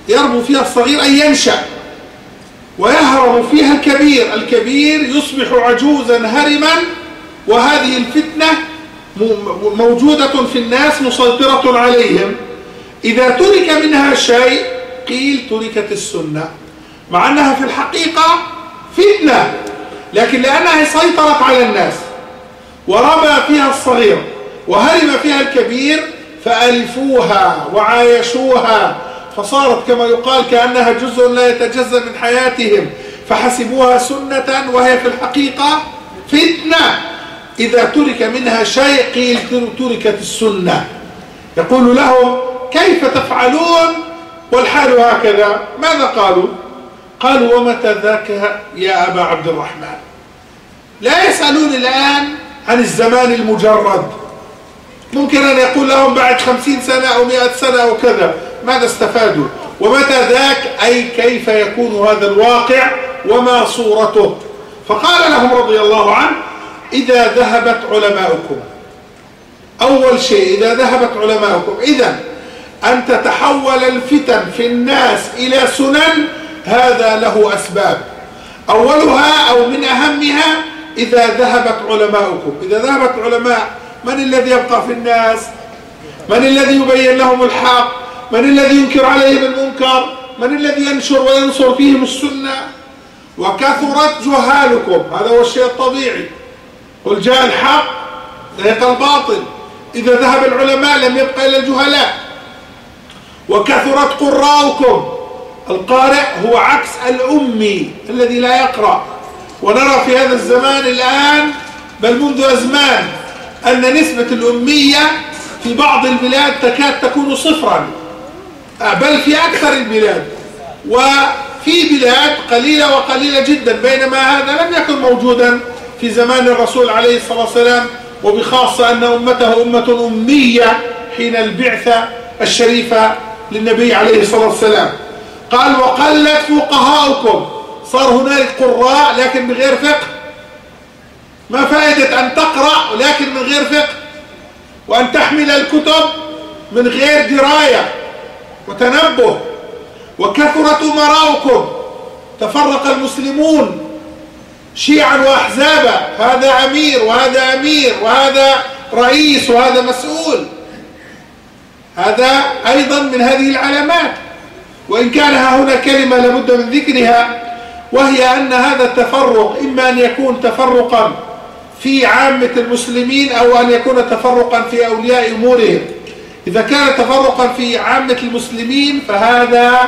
يربو فيها الصغير أي ينشأ، ويهرم فيها الكبير، الكبير يصبح عجوزا هرما، وهذه الفتنة موجودة في الناس مسيطرة عليهم. إذا ترك منها شيء قيل تركت السنة، مع أنها في الحقيقة فتنة، لكن لأنها سيطرت على الناس ورمى فيها الصغير وهرم فيها الكبير فألفوها وعايشوها، فصارت كما يقال كأنها جزء لا يتجزأ من حياتهم، فحسبوها سنة وهي في الحقيقة فتنة. إذا ترك منها شيء قيل تركت السنة. يقول لهم كيف تفعلون والحال هكذا. ماذا قالوا؟ قالوا ومتى ذاك يا أبا عبد الرحمن. لا يسألون الآن عن الزمان المجرد، ممكن أن يقول لهم بعد 50 سنة أو 100 سنة أو كذا ماذا استفادوا. ومتى ذاك أي كيف يكون هذا الواقع وما صورته. فقال لهم رضي الله عنه إذا ذهبت علماؤكم. أول شيء إذا ذهبت علماؤكم، إذا أن تتحول الفتن في الناس إلى سنن هذا له أسباب، أولها أو من أهمها إذا ذهبت علماؤكم. إذا ذهبت علماء، من الذي يبقى في الناس؟ من الذي يبين لهم الحق؟ من الذي ينكر عليهم المنكر؟ من الذي ينشر وينصر فيهم السنة؟ وكثرت جهالكم، هذا هو الشيء الطبيعي. قل جاء الحق زهق الباطل. إذا ذهب العلماء لم يبقى إلا الجهلاء. وكثرت قراءكم، القارئ هو عكس الأمي الذي لا يقرأ. ونرى في هذا الزمان الآن بل منذ أزمان أن نسبة الأمية في بعض البلاد تكاد تكون صفرا، بل في أكثر البلاد، وفي بلاد قليلة وقليلة جدا، بينما هذا لم يكن موجودا في زمان الرسول عليه الصلاة والسلام، وبخاصة أن أمته أمة أمية حين البعثة الشريفة للنبي عليه الصلاة والسلام. قال وقلت فقهاؤكم، صار هناك قراء لكن بغير فقه. ما فائدة أن تقرأ لكن من غير فقه، وأن تحمل الكتب من غير دراية وتنبه. وكثرت أمراؤكم، تفرق المسلمون شيعا وأحزابا، هذا أمير وهذا أمير وهذا رئيس وهذا مسؤول، هذا أيضا من هذه العلامات. وإن كان هنا كلمة لابد من ذكرها، وهي أن هذا التفرق إما أن يكون تفرقا في عامة المسلمين أو أن يكون تفرقا في أولياء أمورهم. إذا كان تفرقا في عامة المسلمين فهذا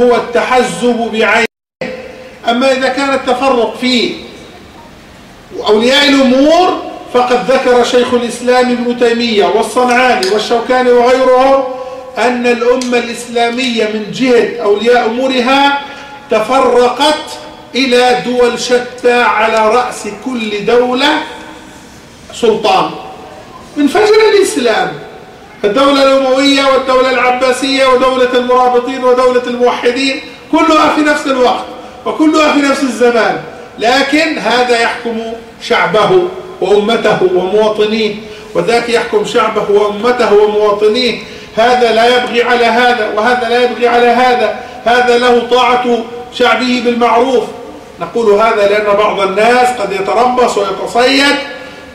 هو التحزب بعينه، أما إذا كان التفرق في أولياء الأمور فقد ذكر شيخ الإسلام ابن تيمية والصنعاني والشوكاني وغيرهم أن الأمة الإسلامية من جهة أولياء أمورها تفرقت إلى دول شتى، على رأس كل دولة سلطان. انفجر الإسلام، الدولة الأموية والدولة العباسية ودولة المرابطين ودولة الموحدين، كلها في نفس الوقت وكلها في نفس الزمان، لكن هذا يحكم شعبه وأمته ومواطنيه، وذاك يحكم شعبه وأمته ومواطنيه. هذا لا يبغي على هذا وهذا لا يبغي على هذا، هذا له طاعة شعبه بالمعروف. نقول هذا لأن بعض الناس قد يتربص ويتصيد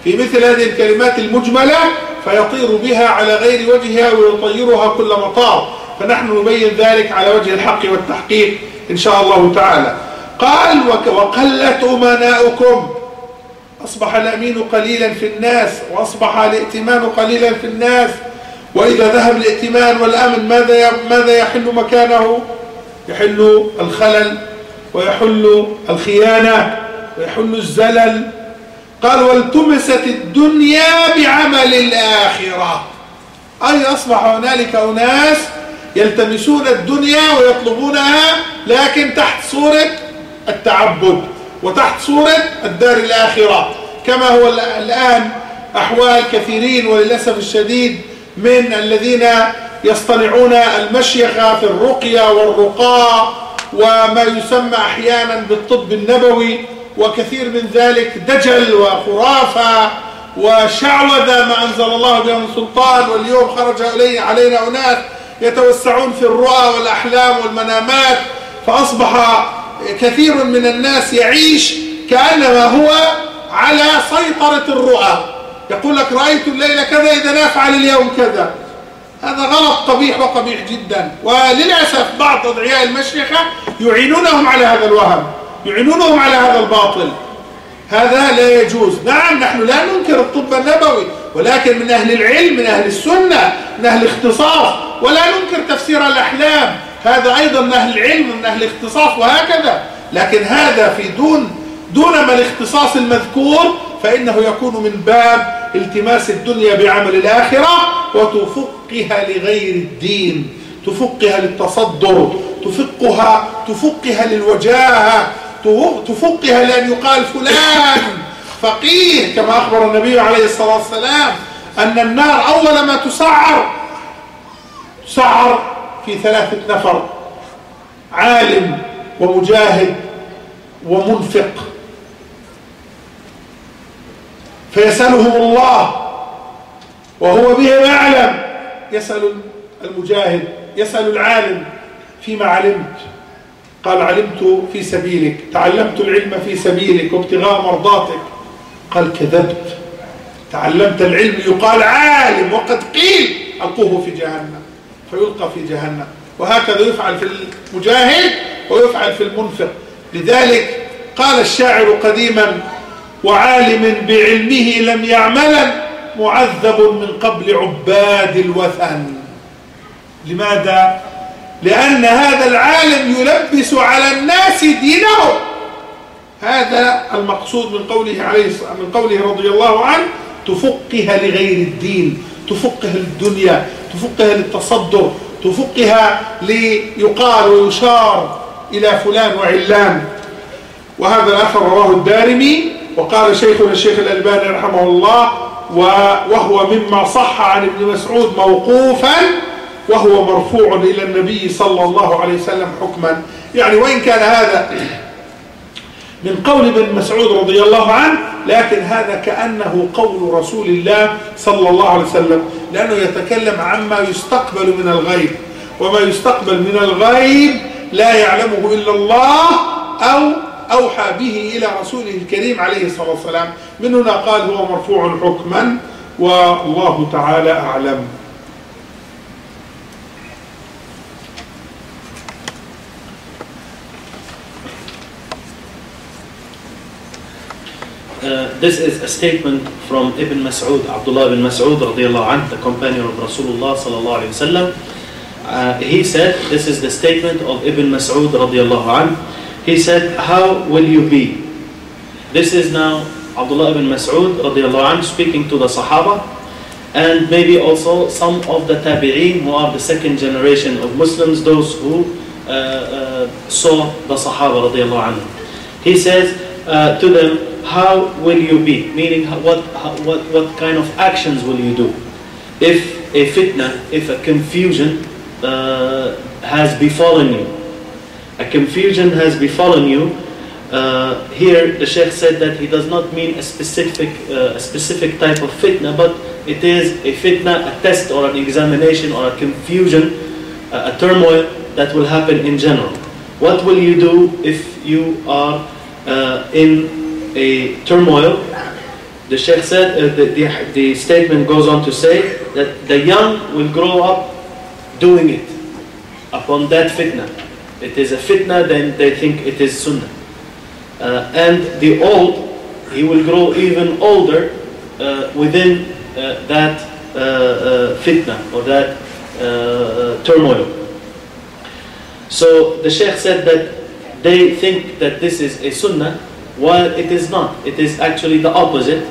في مثل هذه الكلمات المجملة فيطير بها على غير وجهها ويطيرها كل مطار، فنحن نبين ذلك على وجه الحق والتحقيق إن شاء الله تعالى. قال وقلت أمناؤكم، أصبح الأمين قليلا في الناس وأصبح الائتمان قليلا في الناس، وإذا ذهب الائتمان والأمن ماذا يحل مكانه؟ يحل الخلل ويحل الخيانة ويحل الزلل. قال والتمست الدنيا بعمل الآخرة، أي أصبح هنالك أناس يلتمسون الدنيا ويطلبونها لكن تحت صورة التعبد وتحت صورة الدار الآخرة، كما هو الآن أحوال كثيرين وللأسف الشديد من الذين يصطنعون المشيخة في الرقية والرقاء وما يسمى أحيانا بالطب النبوي وكثير من ذلك، دجل وخرافة وشعوذة ما أنزل الله بها من سلطان. واليوم خرج علينا أناس يتوسعون في الرؤى والأحلام والمنامات، فأصبح كثير من الناس يعيش كأنما هو على سيطرة الرؤى، يقول لك رأيت الليلة كذا إذا نفعل اليوم كذا. هذا غلط قبيح وقبيح جدا، وللأسف بعض أدعياء المشيخة يعينونهم على هذا الوهم، يعينونهم على هذا الباطل، هذا لا يجوز. نعم نحن لا ننكر الطب النبوي، ولكن من أهل العلم من أهل السنة من أهل الاختصاص، ولا ننكر تفسير الأحلام، هذا أيضا من أهل العلم من أهل الاختصاص وهكذا، لكن هذا في دون ما الاختصاص المذكور فإنه يكون من باب التماس الدنيا بعمل الآخرة وتفقها لغير الدين، تفقها للتصدر، تفقها للوجاهة، تفقها لأن يقال فلان فقيه، كما أخبر النبي عليه الصلاة والسلام أن النار أول ما تسعر في 3 نفر، عالم ومجاهد ومنفق، فيسألهم الله وهو بهم أعلم، يسأل المجاهد يسأل العالم فيما علمت، قال علمت في سبيلك، تعلمت العلم في سبيلك وابتغاء مرضاتك، قال كذبت، تعلمت العلم يقال عالم وقد قيل ألقوه في جهنم فيلقى في جهنم. وهكذا يفعل في المجاهد ويفعل في المنفق. لذلك قال الشاعر قديما وعالم بعلمه لم يعملا معذب من قبل عباد الوثن. لماذا؟ لأن هذا العالم يلبس على الناس دينه، هذا المقصود من قوله عليه من قوله رضي الله عنه تفقها لغير الدين، تفقها للدنيا، تفقها للتصدر، تفقها ليقال ويشار إلى فلان وعلان. وهذا الأثر رواه الدارمي، وقال شيخنا الشيخ الألباني رحمه الله وهو مما صح عن ابن مسعود موقوفا وهو مرفوع إلى النبي صلى الله عليه وسلم حكما. يعني وإن كان هذا من قول ابن مسعود رضي الله عنه، لكن هذا كأنه قول رسول الله صلى الله عليه وسلم، لأنه يتكلم عما يستقبل من الغيب، وما يستقبل من الغيب لا يعلمه إلا الله أو أوحى به إلى رسوله الكريم عليه الصلاة والسلام. من هنا قال هو مرفوع حكما والله تعالى أعلم. This is a statement from Ibn Mas'ud, Abdullah ibn Mas'ud radiyallahu anhu, the companion of Rasulullah sallallahu alayhi wa sallam. He said, this is the statement of Ibn Mas'ud radiyallahu anhu. He said, how will you be? This is now Abdullah ibn Mas'ud radiyallahu anhu speaking to the Sahaba and maybe also some of the Tabi'een who are the second generation of Muslims, those who saw the Sahaba radiyallahu anhu. He says to them, how will you be? Meaning, what kind of actions will you do? If a fitna, if a confusion has befallen you, here the Shaykh said that he does not mean a specific type of fitna, but it is a fitna, a test or an examination or a confusion, a turmoil that will happen in general. What will you do if you are in a turmoil? The Shaykh said, the statement goes on to say that the young will grow up doing it upon that fitna. It is a fitna, then they think it is sunnah. And the old, he will grow even older within that fitna or that turmoil. So the Shaykh said that they think that this is a sunnah, while it is not. It is actually the opposite.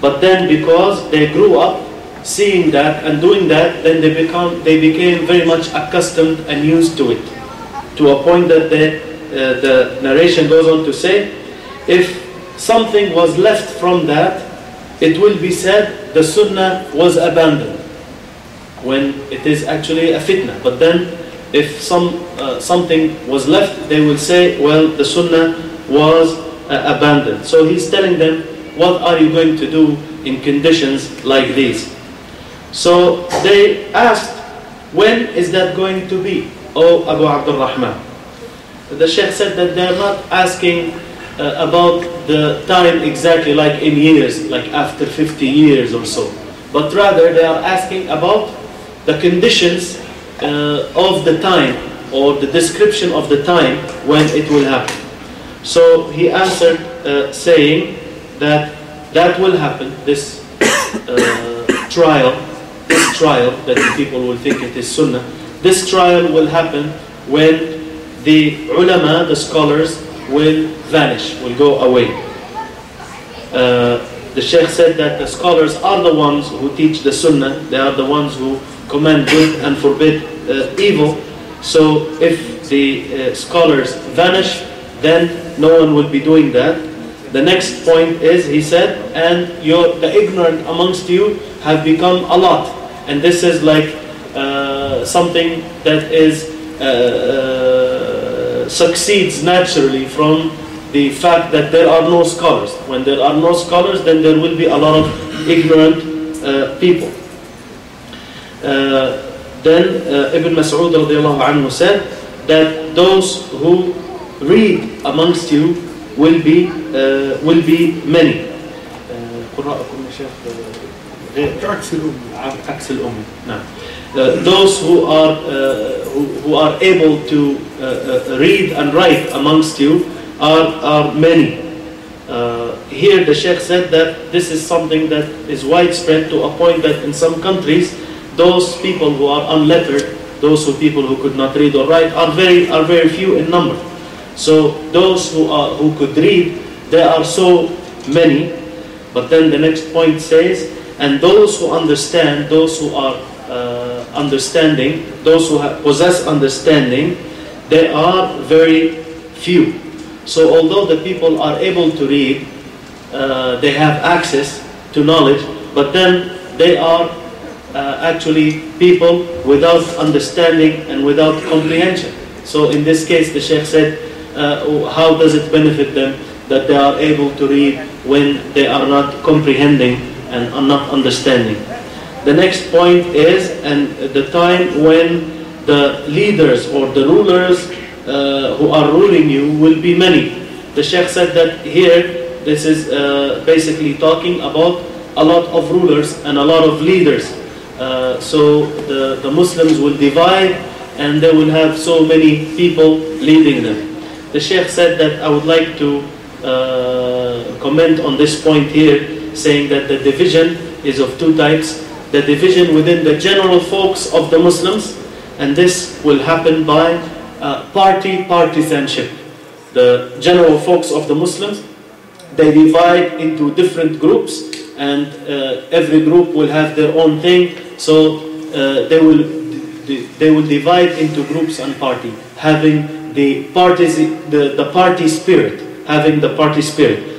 But then because they grew up seeing that and doing that, then they became very much accustomed and used to it, to a point that the narration goes on to say, if something was left from that, it will be said the sunnah was abandoned, when it is actually a fitna. But then if something was left, they will say, well, the sunnah was abandoned. So he's telling them, what are you going to do in conditions like these? So they asked, when is that going to be, O Abu Abdul Rahman? The Shaykh said that they're not asking about the time exactly, like in years, like after 50 years or so, but rather they are asking about the conditions of the time, or the description of the time when it will happen. So he answered saying that will happen, this trial that the people will think it is sunnah. This trial will happen when the ulama, the scholars, will vanish, will go away. The Shaykh said that the scholars are the ones who teach the sunnah, they are the ones who command good and forbid evil. So if the scholars vanish, then no one will be doing that. The next point is, he said, and the ignorant amongst you have become a lot. And this is like something that is succeeds naturally from the fact that there are no scholars. When there are no scholars, then there will be a lot of ignorant people. Then Ibn Mas'ud radiallahu anhu said that those who read amongst you will be many. Those who are able to read and write amongst you are many. Here the Shaykh said that this is something that is widespread, to a point that in some countries those people who are unlettered, those people who could not read or write, are very few in number. So those who could read, there are so many. But then the next point says, and those who understand, those who are understanding, those who possess understanding, they are very few. So although the people are able to read, they have access to knowledge, but then they are actually people without understanding and without comprehension. So in this case, the Shaykh said, how does it benefit them that they are able to read when they are not comprehending and are not understanding? The next point is, and the time when the leaders or the rulers who are ruling you will be many. The Shaykh said that here, this is basically talking about a lot of rulers and a lot of leaders. So the Muslims will divide, and they will have so many people leading them. The Shaykh said that I would like to comment on this point here, saying that the division is of two types. The division within the general folks of the Muslims, and this will happen by partisanship. The general folks of the Muslims, they divide into different groups, and every group will have their own thing. So they will divide into groups and party, having the party spirit.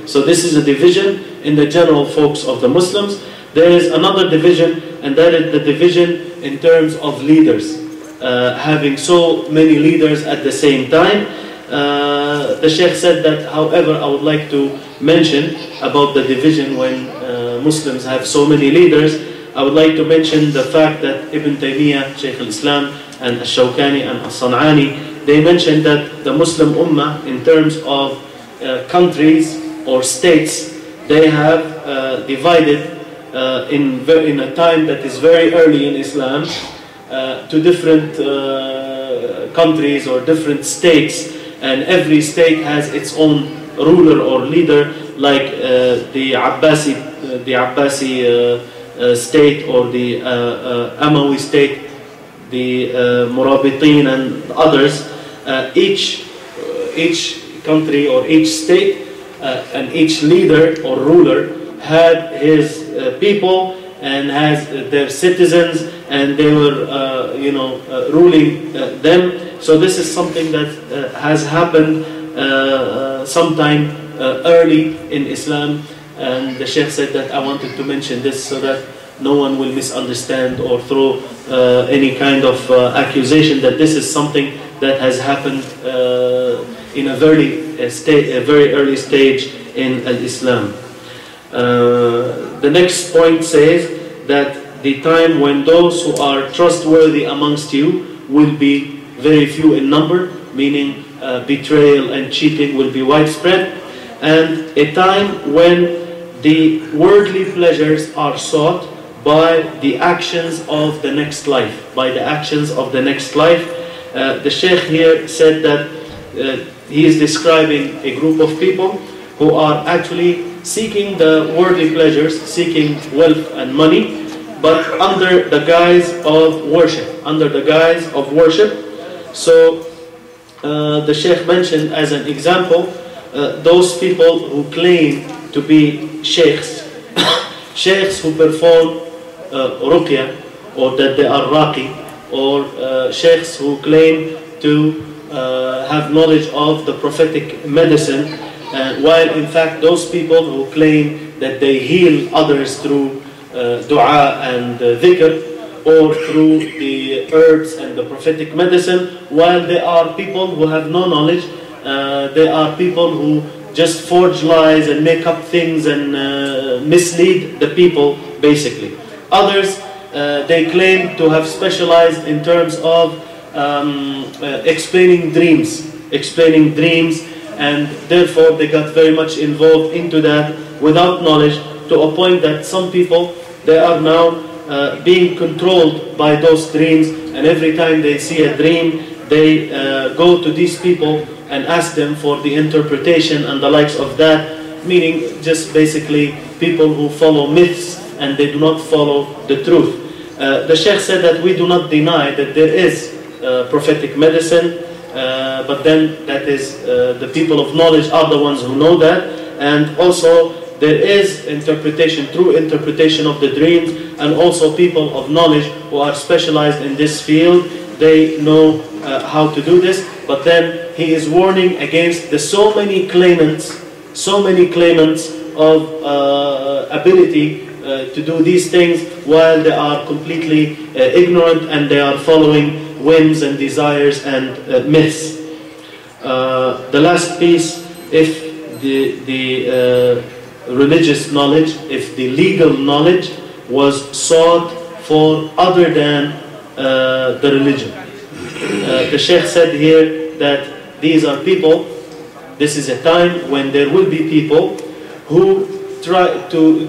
So this is a division in the general folks of the Muslims. There is another division, and that is the division in terms of leaders, having so many leaders at the same time. The Shaykh said that, however, I would like to mention about the division when Muslims have so many leaders, I would like to mention the fact that Ibn Taymiyyah, Shaykh al-Islam, and al-Shaukani and al-San'ani, they mentioned that the Muslim Ummah, in terms of countries or states, they have divided in a time that is very early in Islam to different countries or different states, and every state has its own ruler or leader, like the Abbasi state, or the Amawi state, the Murabitin and others. Each country or each state and each leader or ruler had his people and has their citizens, and they were ruling them. So this is something that has happened sometime early in Islam, and the Sheikh said that I wanted to mention this so that no one will misunderstand or throw any kind of accusation that this is something that has happened in a very early stage in Islam. The next point says that the time when those who are trustworthy amongst you will be very few in number, meaning betrayal and cheating will be widespread, and a time when the worldly pleasures are sought by the actions of the next life. The Sheikh here said that he is describing a group of people who are actually seeking the worldly pleasures, seeking wealth and money, but under the guise of worship. So the Sheikh mentioned as an example those people who claim to be sheikhs, sheikhs who perform ruqya, or that they are raqi, or sheikhs who claim to have knowledge of the prophetic medicine, while in fact those people who claim that they heal others through dua and dhikr, or through the herbs and the prophetic medicine, while they are people who have no knowledge. They are people who just forge lies and make up things and mislead the people, basically. Others, they claim to have specialized in terms of explaining dreams, and therefore they got very much involved into that without knowledge, to a point that some people, they are now being controlled by those dreams, and every time they see a dream, they go to these people and ask them for the interpretation and the likes of that, meaning just basically people who follow myths and they do not follow the truth. The Sheikh said that we do not deny that there is prophetic medicine, but then that is the people of knowledge are the ones who know that, and also there is interpretation, true interpretation of the dreams, and also people of knowledge who are specialized in this field, they know how to do this. But then he is warning against the so many claimants of ability to do these things, while they are completely ignorant and they are following whims and desires and myths. The last piece, if the religious knowledge, if the legal knowledge was sought for other than the religion. The Sheikh said here that these are people, this is a time when there will be people who try to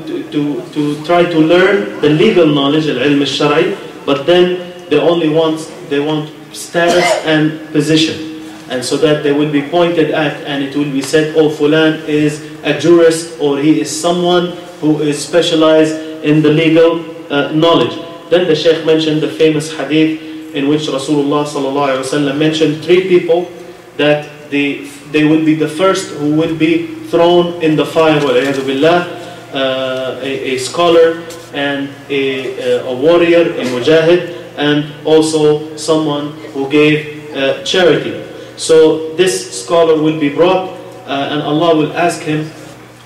learn the legal knowledge, al-ilm al-shar'i, but then they want status and position. And so that they will be pointed at, and it will be said, oh, Fulan is a jurist, or he is someone who is specialized in the legal knowledge. Then the Shaykh mentioned the famous hadith in which Rasulullah ﷺ mentioned three people that they will be the first who will be thrown in the fire, a scholar and a warrior, a mujahid, and also someone who gave charity. So this scholar will be brought, and Allah will ask him,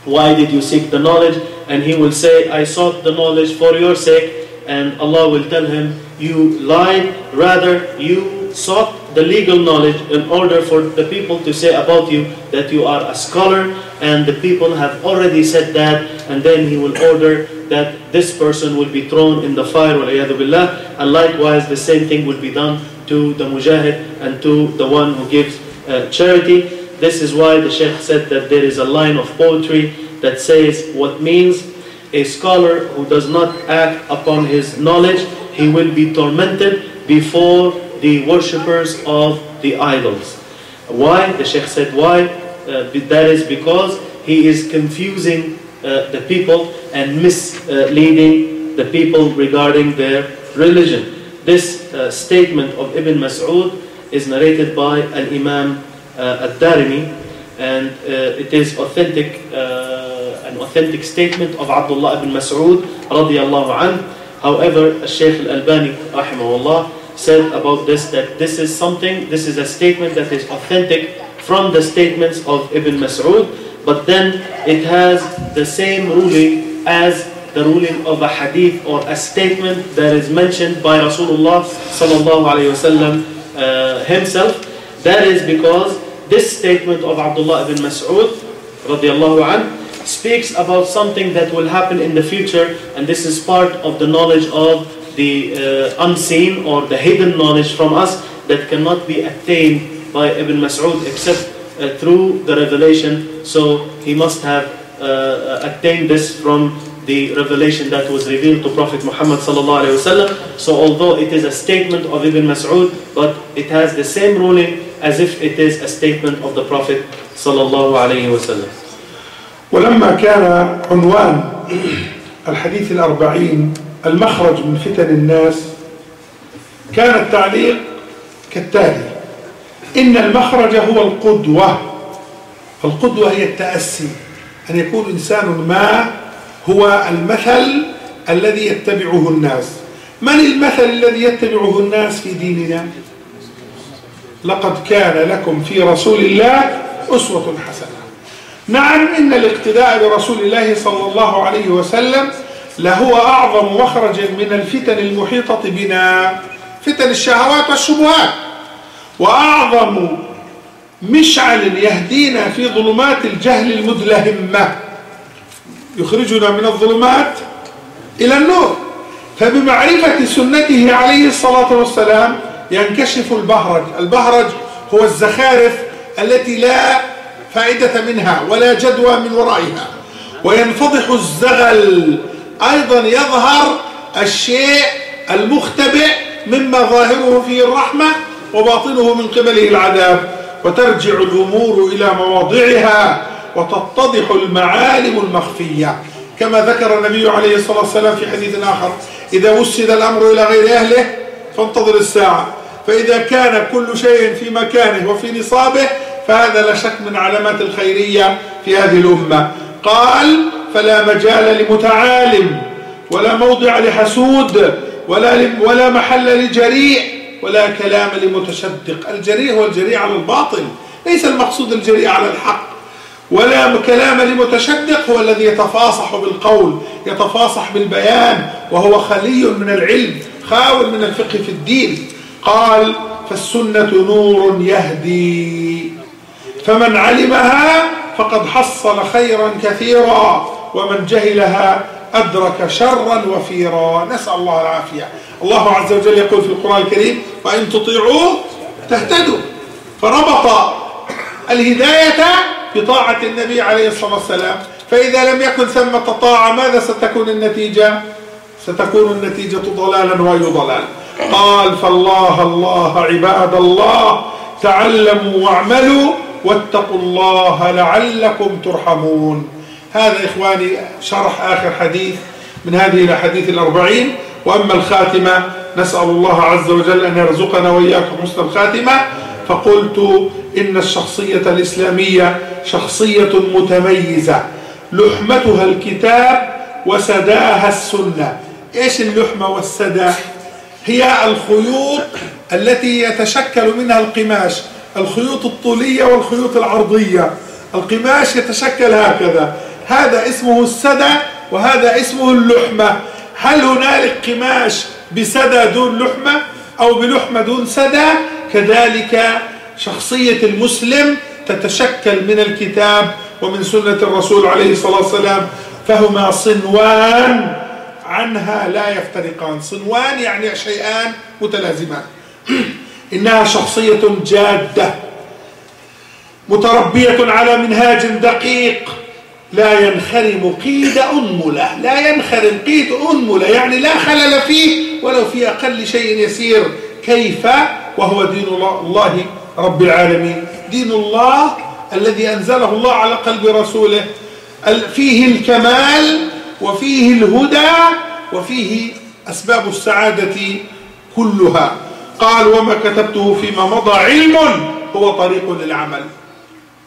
why did you seek the knowledge? And he will say, I sought the knowledge for your sake. And Allah will tell him, you lied, rather you sought the legal knowledge in order for the people to say about you that you are a scholar, and the people have already said that. And then he will order that this person will be thrown in the fire, wal-'iyadhu billah, and likewise the same thing will be done to the mujahid and to the one who gives charity. This is why the Shaykh said that there is a line of poetry that says, what means a scholar who does not act upon his knowledge, he will be tormented before the worshippers of the idols. Why? The Shaykh said why? That is because he is confusing the people and misleading the people regarding their religion. This statement of Ibn Mas'ud is narrated by Al-Imam Ad-Darimi, and it is authentic, an authentic statement of Abdullah ibn Mas'ud radiyallahu anhu. However, Shaykh al-Albani rahimahullah said about this that this is something, this is a statement that is authentic from the statements of Ibn Mas'ud, but then it has the same ruling as the ruling of a hadith or a statement that is mentioned by Rasulullah sallallahu alayhi wa sallam himself. That is because this statement of Abdullah ibn Mas'ud radiallahu anhu speaks about something that will happen in the future, and this is part of the knowledge of the unseen or the hidden knowledge from us that cannot be attained by Ibn Mas'ud except through the revelation. So he must have attained this from the revelation that was revealed to Prophet Muhammad sallallahu alaihi wasallam. So although it is a statement of Ibn Mas'ud, but it has the same ruling as if it is a statement of the Prophet sallallahu alaihi wasallam. ولما كان عنوان الحديث الأربعين المخرج من فتن الناس كان التعليق كالتالي: إن المخرج هو القدوة. القدوة هي التأسي، أن يكون إنسان ما هو المثل الذي يتبعه الناس. من المثل الذي يتبعه الناس في ديننا؟ لقد كان لكم في رسول الله أسوة حسنة. نعم، إن الاقتداء برسول الله صلى الله عليه وسلم لهو أعظم مخرج من الفتن المحيطة بنا، فتن الشهوات والشبهات، وأعظم مشعل يهدينا في ظلمات الجهل المدلهمة، يخرجنا من الظلمات إلى النور. فبمعرفة سنته عليه الصلاة والسلام ينكشف البهرج. البهرج هو الزخارف التي لا فائدة منها ولا جدوى من ورائها، وينفضح الزغل، أيضا يظهر الشيء المختبئ مما ظاهره فيه الرحمة وباطنه من قبله العذاب، وترجع الأمور إلى مواضعها وتتضح المعالم المخفية، كما ذكر النبي عليه الصلاة والسلام في حديث آخر: إذا وسد الأمر إلى غير أهله فانتظر الساعة، فإذا كان كل شيء في مكانه وفي نصابه فهذا لا شك من علامات الخيرية في هذه الأمة. قال: فلا مجال لمتعالم، ولا موضع لحسود، ولا محل لجريء، ولا كلام لمتشدق. الجريء هو الجريء على الباطل، ليس المقصود الجريء على الحق. ولا كلام لمتشدق هو الذي يتفاصح بالقول، يتفاصح بالبيان، وهو خلي من العلم، خاول من الفقه في الدين. قال: فالسنة نور يهدي، فمن علمها فقد حصل خيرا كثيرا، ومن جهلها أدرك شرا وفيرا. نسأل الله العافية. الله عز وجل يقول في القرآن الكريم: وإن تطيعوه تهتدوا. فربط الهداية بطاعة النبي عليه الصلاة والسلام، فإذا لم يكن ثمة طاعة ماذا ستكون النتيجة؟ ستكون النتيجة ضلالا وأي ضلال. قال: فالله عباد الله، تعلموا واعملوا واتقوا الله لعلكم ترحمون. هذا إخواني شرح آخر حديث من هذه الأحاديث الأربعين. وأما الخاتمة نسأل الله عز وجل أن يرزقنا وإياكم حسن الخاتمة. فقلت إن الشخصية الإسلامية شخصية متميزة، لحمتها الكتاب وسداها السنة. إيش اللحمة والسدى؟ هي الخيوط التي يتشكل منها القماش، الخيوط الطولية والخيوط العرضية. القماش يتشكل هكذا، هذا اسمه السدى وهذا اسمه اللحمة. هل هنالك قماش بسدى دون لحمة أو بلحمة دون سدى؟ كذلك شخصية المسلم تتشكل من الكتاب ومن سنة الرسول عليه الصلاة والسلام فهما صنوان عنها لا يفترقان. صنوان يعني شيئان متلازمان. إنها شخصية جادة متربية على منهاج دقيق لا ينخرم قيد أنملة. لا ينخرم قيد أنملة يعني لا خلل فيه ولو في أقل شيء يسير. كيف؟ وهو دين الله رب العالمين. دين الله الذي أنزله الله على قلب رسوله فيه الكمال وفيه الهدى وفيه أسباب السعادة كلها. قال وما كتبته فيما مضى علم هو طريق للعمل.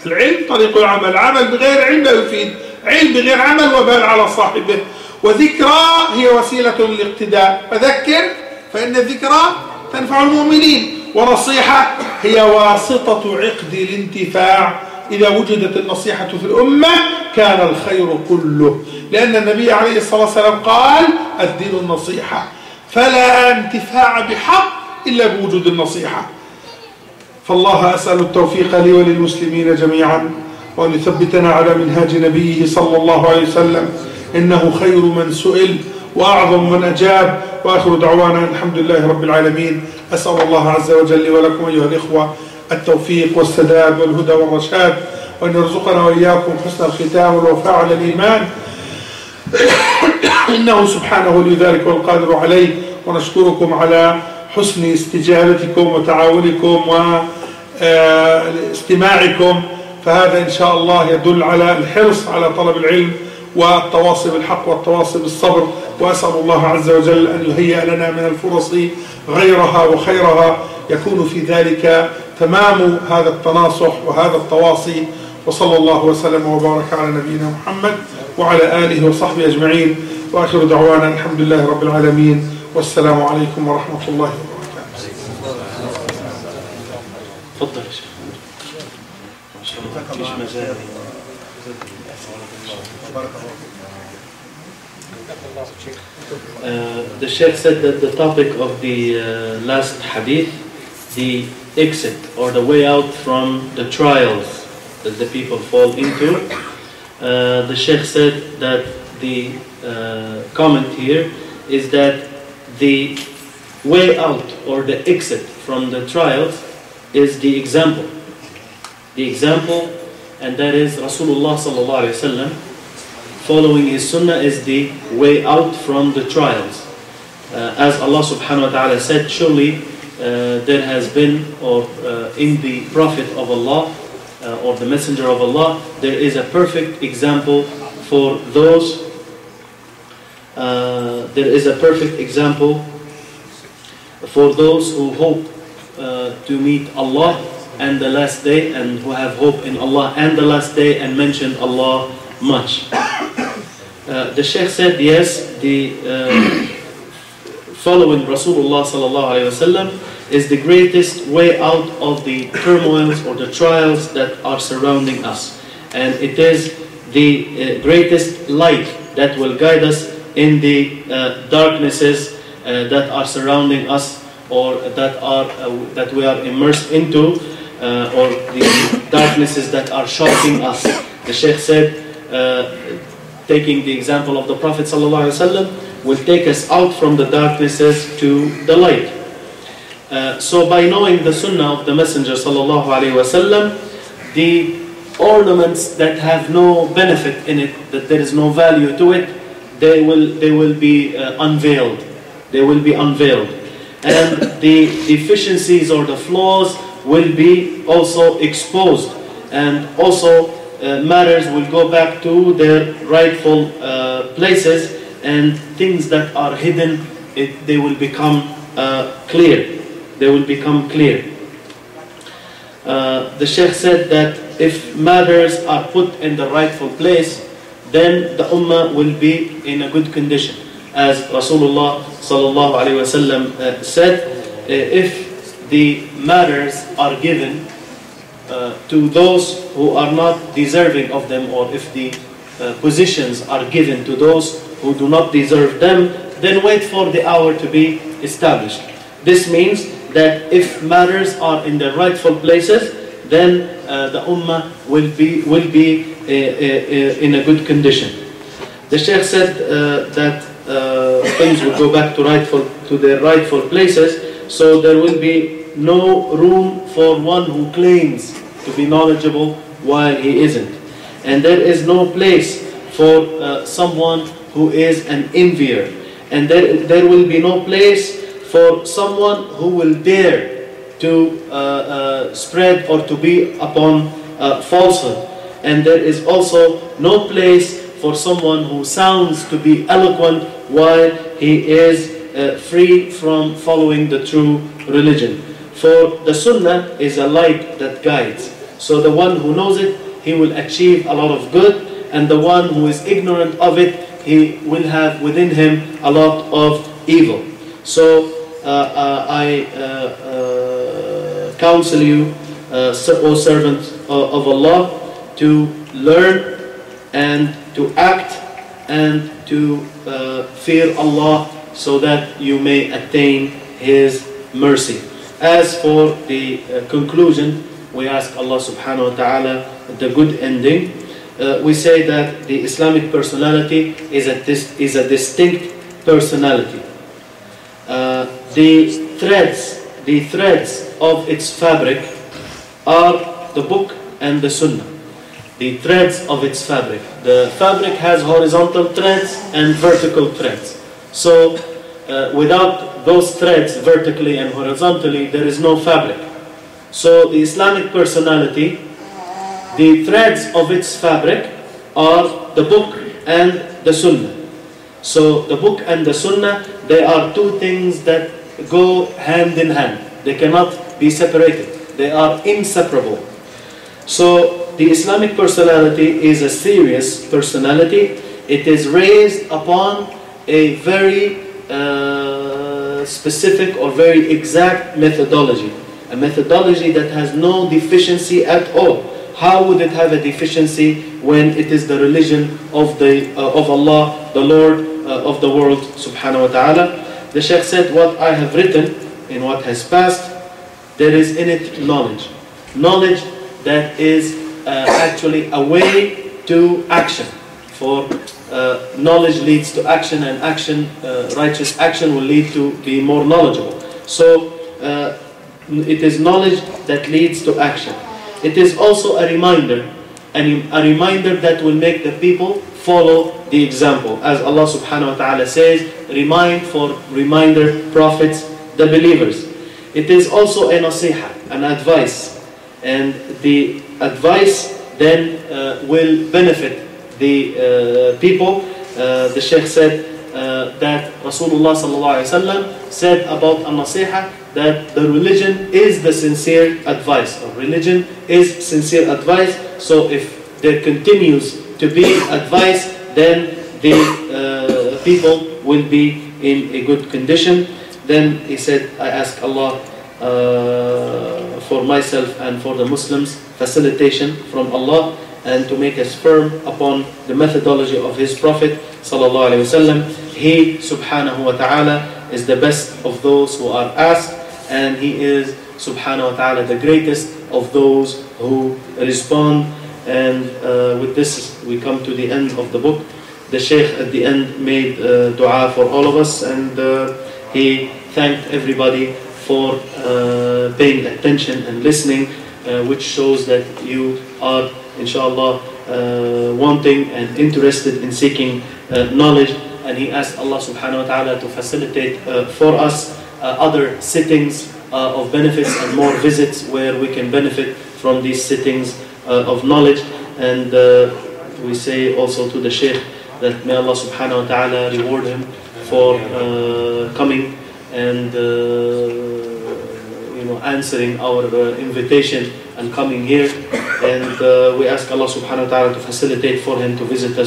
العلم طريق العمل. عمل بغير علم لا يفيد. علم بغير عمل وبال على صاحبه. وذكرى هي وسيلة للاقتداء. فذكر فإن الذكرى تنفع المؤمنين. ونصيحة هي واسطة عقد الانتفاع. إذا وجدت النصيحة في الأمة كان الخير كله. لأن النبي عليه الصلاة والسلام قال الدين النصيحة. فلا انتفاع بحق إلا بوجود النصيحة. فالله أسأل التوفيق لي وللمسلمين جميعا وأن يثبتنا على منهاج نبيه صلى الله عليه وسلم. إنه خير من سئل وأعظم من أجاب. وآخر دعوانا الحمد لله رب العالمين. أسأل الله عز وجل ولكم أيها الإخوة التوفيق والسداد والهدى والرشاد، وأن يرزقنا وإياكم حسن الختام والوفاء على الإيمان إنه سبحانه لذلك والقادر عليه. ونشكركم على حسن استجابتكم وتعاونكم واستماعكم، فهذا إن شاء الله يدل على الحرص على طلب العلم والتواصي بالحق والتواصي بالصبر. وأسأل الله عز وجل أن يهيئ لنا من الفرص غيرها وخيرها، يكون في ذلك تمام هذا التناصح وهذا التواصي. وصلى الله وسلم وبارك على نبينا محمد وعلى آله وصحبه أجمعين. وآخر دعوانا الحمد لله رب العالمين. والسلام عليكم ورحمة الله وبركاته. تفضل يا شيخ. ما شاء الله مفيش مزايا. بارك الله فيك. The Sheikh said that the topic of the last hadith, the exit or the way out from the trials that the people fall into, the Sheikh said that the comment here is that the way out or the exit from the trials is the example. The example, and that is Rasulullah sallallahu alayhi wa sallam. Following his sunnah is the way out from the trials. As Allah subhanahu wa ta'ala said, surely there has been, or in the Prophet of Allah or the Messenger of Allah, there is a perfect example for those. There is a perfect example for those who hope to meet Allah and the last day, and who have hope in Allah and the last day, and mention Allah much. The Shaykh said, yes, the following Rasulullah sallallahu alaihi wasallam is the greatest way out of the turmoils or the trials that are surrounding us, and it is the greatest light that will guide us in the darknesses that are surrounding us, or that are that we are immersed into, or the darknesses that are shocking us. The Shaykh said, taking the example of the Prophet ﷺ will take us out from the darknesses to the light. So by knowing the sunnah of the Messenger ﷺ, the ornaments that have no benefit in it, that there is no value to it, they will be unveiled. They will be unveiled, and the deficiencies or the flaws will be also exposed, and also matters will go back to their rightful places, and things that are hidden, they will become clear. They will become clear. The Shaykh said that if matters are put in the rightful place, then the ummah will be in a good condition. As Rasulullah sallallahu alaihi wasallam said, if the matters are given to those who are not deserving of them, or if the positions are given to those who do not deserve them, then wait for the hour to be established. This means that if matters are in their rightful places, then the ummah will be in a good condition. The Sheikh said that things would go back to their rightful places, so there will be no room for one who claims to be knowledgeable while he isn't. And there is no place for someone who is an envier. And there will be no place for someone who will dare to spread or to be upon falsehood. And there is also no place for someone who sounds to be eloquent while he is free from following the true religion. For the sunnah is a light that guides. So the one who knows it, he will achieve a lot of good, and the one who is ignorant of it, he will have within him a lot of evil. So I counsel you, O servants of Allah, to learn and to act and to fear Allah, so that you may attain His mercy. As for the conclusion, we ask Allah subhanahu wa ta'ala the good ending. We say that the Islamic personality is a distinct personality. The threads of its fabric are the book and the sunnah. The threads of its fabric. The fabric has horizontal threads and vertical threads. So without those threads vertically and horizontally, there is no fabric. So the Islamic personality, the threads of its fabric are the book and the sunnah. So the book and the sunnah, they are two things that go hand in hand. They cannot be separated. They are inseparable. So the Islamic personality is a serious personality. It is raised upon a very specific or very exact methodology. A methodology that has no deficiency at all. How would it have a deficiency when it is the religion of Allah, the Lord of the world, subhanahu wa ta'ala? The Shaykh said, what I have written in what has passed, there is in it knowledge. Knowledge that is actually a way to action. For knowledge leads to action, and action, righteous action, will lead to be more knowledgeable. So it is knowledge that leads to action. It is also a reminder, and a reminder that will make the people follow the example. As Allah subhanahu wa ta'ala says, reminder profits the believers. It is also a nasiha, an advice. And the advice then will benefit the people. The Shaykh said that Rasulullah sallallahu alayhi wa sallam said about a nasiha, that the religion is the sincere advice, or religion is sincere advice. So if there continues to be advice, then the people will be in a good condition. Then he said, I ask Allah for myself and for the Muslims facilitation from Allah, and to make us firm upon the methodology of his Prophet sallallahu alaihi wasallam. He subhanahu wa ta'ala is the best of those who are asked, and he is subhanahu wa ta'ala the greatest of those who respond. And with this we come to the end of the book. The Shaykh at the end made dua for all of us, and he thanked everybody for paying attention and listening, which shows that you are, inshallah, wanting and interested in seeking knowledge. And he asked Allah subhanahu wa ta'ala to facilitate for us other sittings of benefits and more visits where we can benefit from these sittings of knowledge. And we say also to the Shaykh that may Allah subhanahu wa ta'ala reward him for coming and answering our invitation and coming here. And we ask Allah subhanahu wa ta'ala to facilitate for him to visit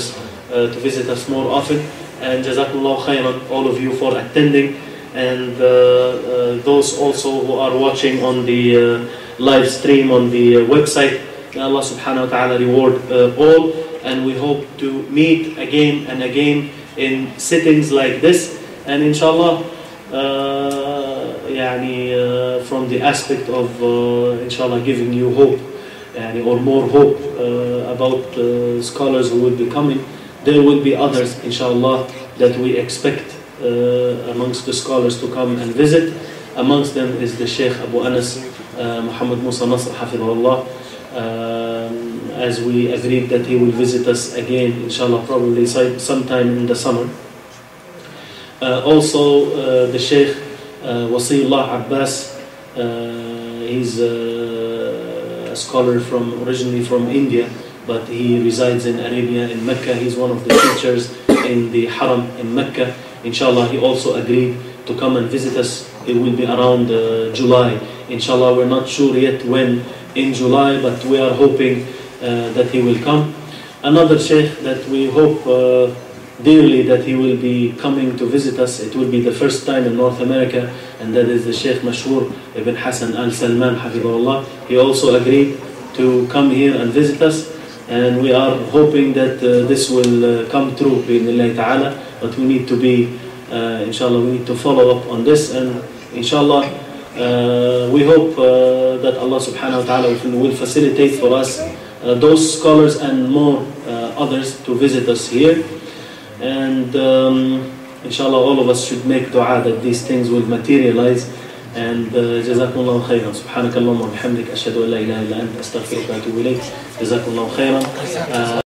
us more often. And Jazakumullah khairan, all of you, for attending, and those also who are watching on the live stream on the website. May Allah subhanahu wa ta'ala reward all, and we hope to meet again and again in sittings like this. And inshallah, from the aspect of inshallah giving you hope, or more hope about scholars who will be coming, There will be others, inshallah, that we expect amongst the scholars to come and visit. Amongst them is the Sheikh Abu Anas, Muhammad Musa Nasr, hafidhullah. As we agreed that he will visit us again, inshallah, probably sometime in the summer. Also, the Sheikh Wasiullah Abbas, he's a scholar originally from India, but he resides in Arabia, in Mecca. He's one of the teachers in the Haram in Mecca. Inshallah, he also agreed to come and visit us. It will be around July. Inshallah, we're not sure yet when in July, but we are hoping that he will come. Another sheikh that we hope dearly that he will be coming to visit us, it will be the first time in North America, and that is the Sheikh Mashhur Ibn Hassan Al-Salman, hafidhullah. He also agreed to come here and visit us, and we are hoping that this will come through, bi'idhnillahi ta'ala, but we need to be, inshallah, we need to follow up on this, and inshallah, we hope that Allah subhanahu wa ta'ala will facilitate for us those scholars and more others to visit us here. And inshallah, all of us should make dua that these things will materialize. And jazakumullahu khairan. Subhanakallahumma wa bihamdik, ashhadu an la ilaha illa anta, astaghfiruka wa atubu ilayk. Jazakumullahu khairan.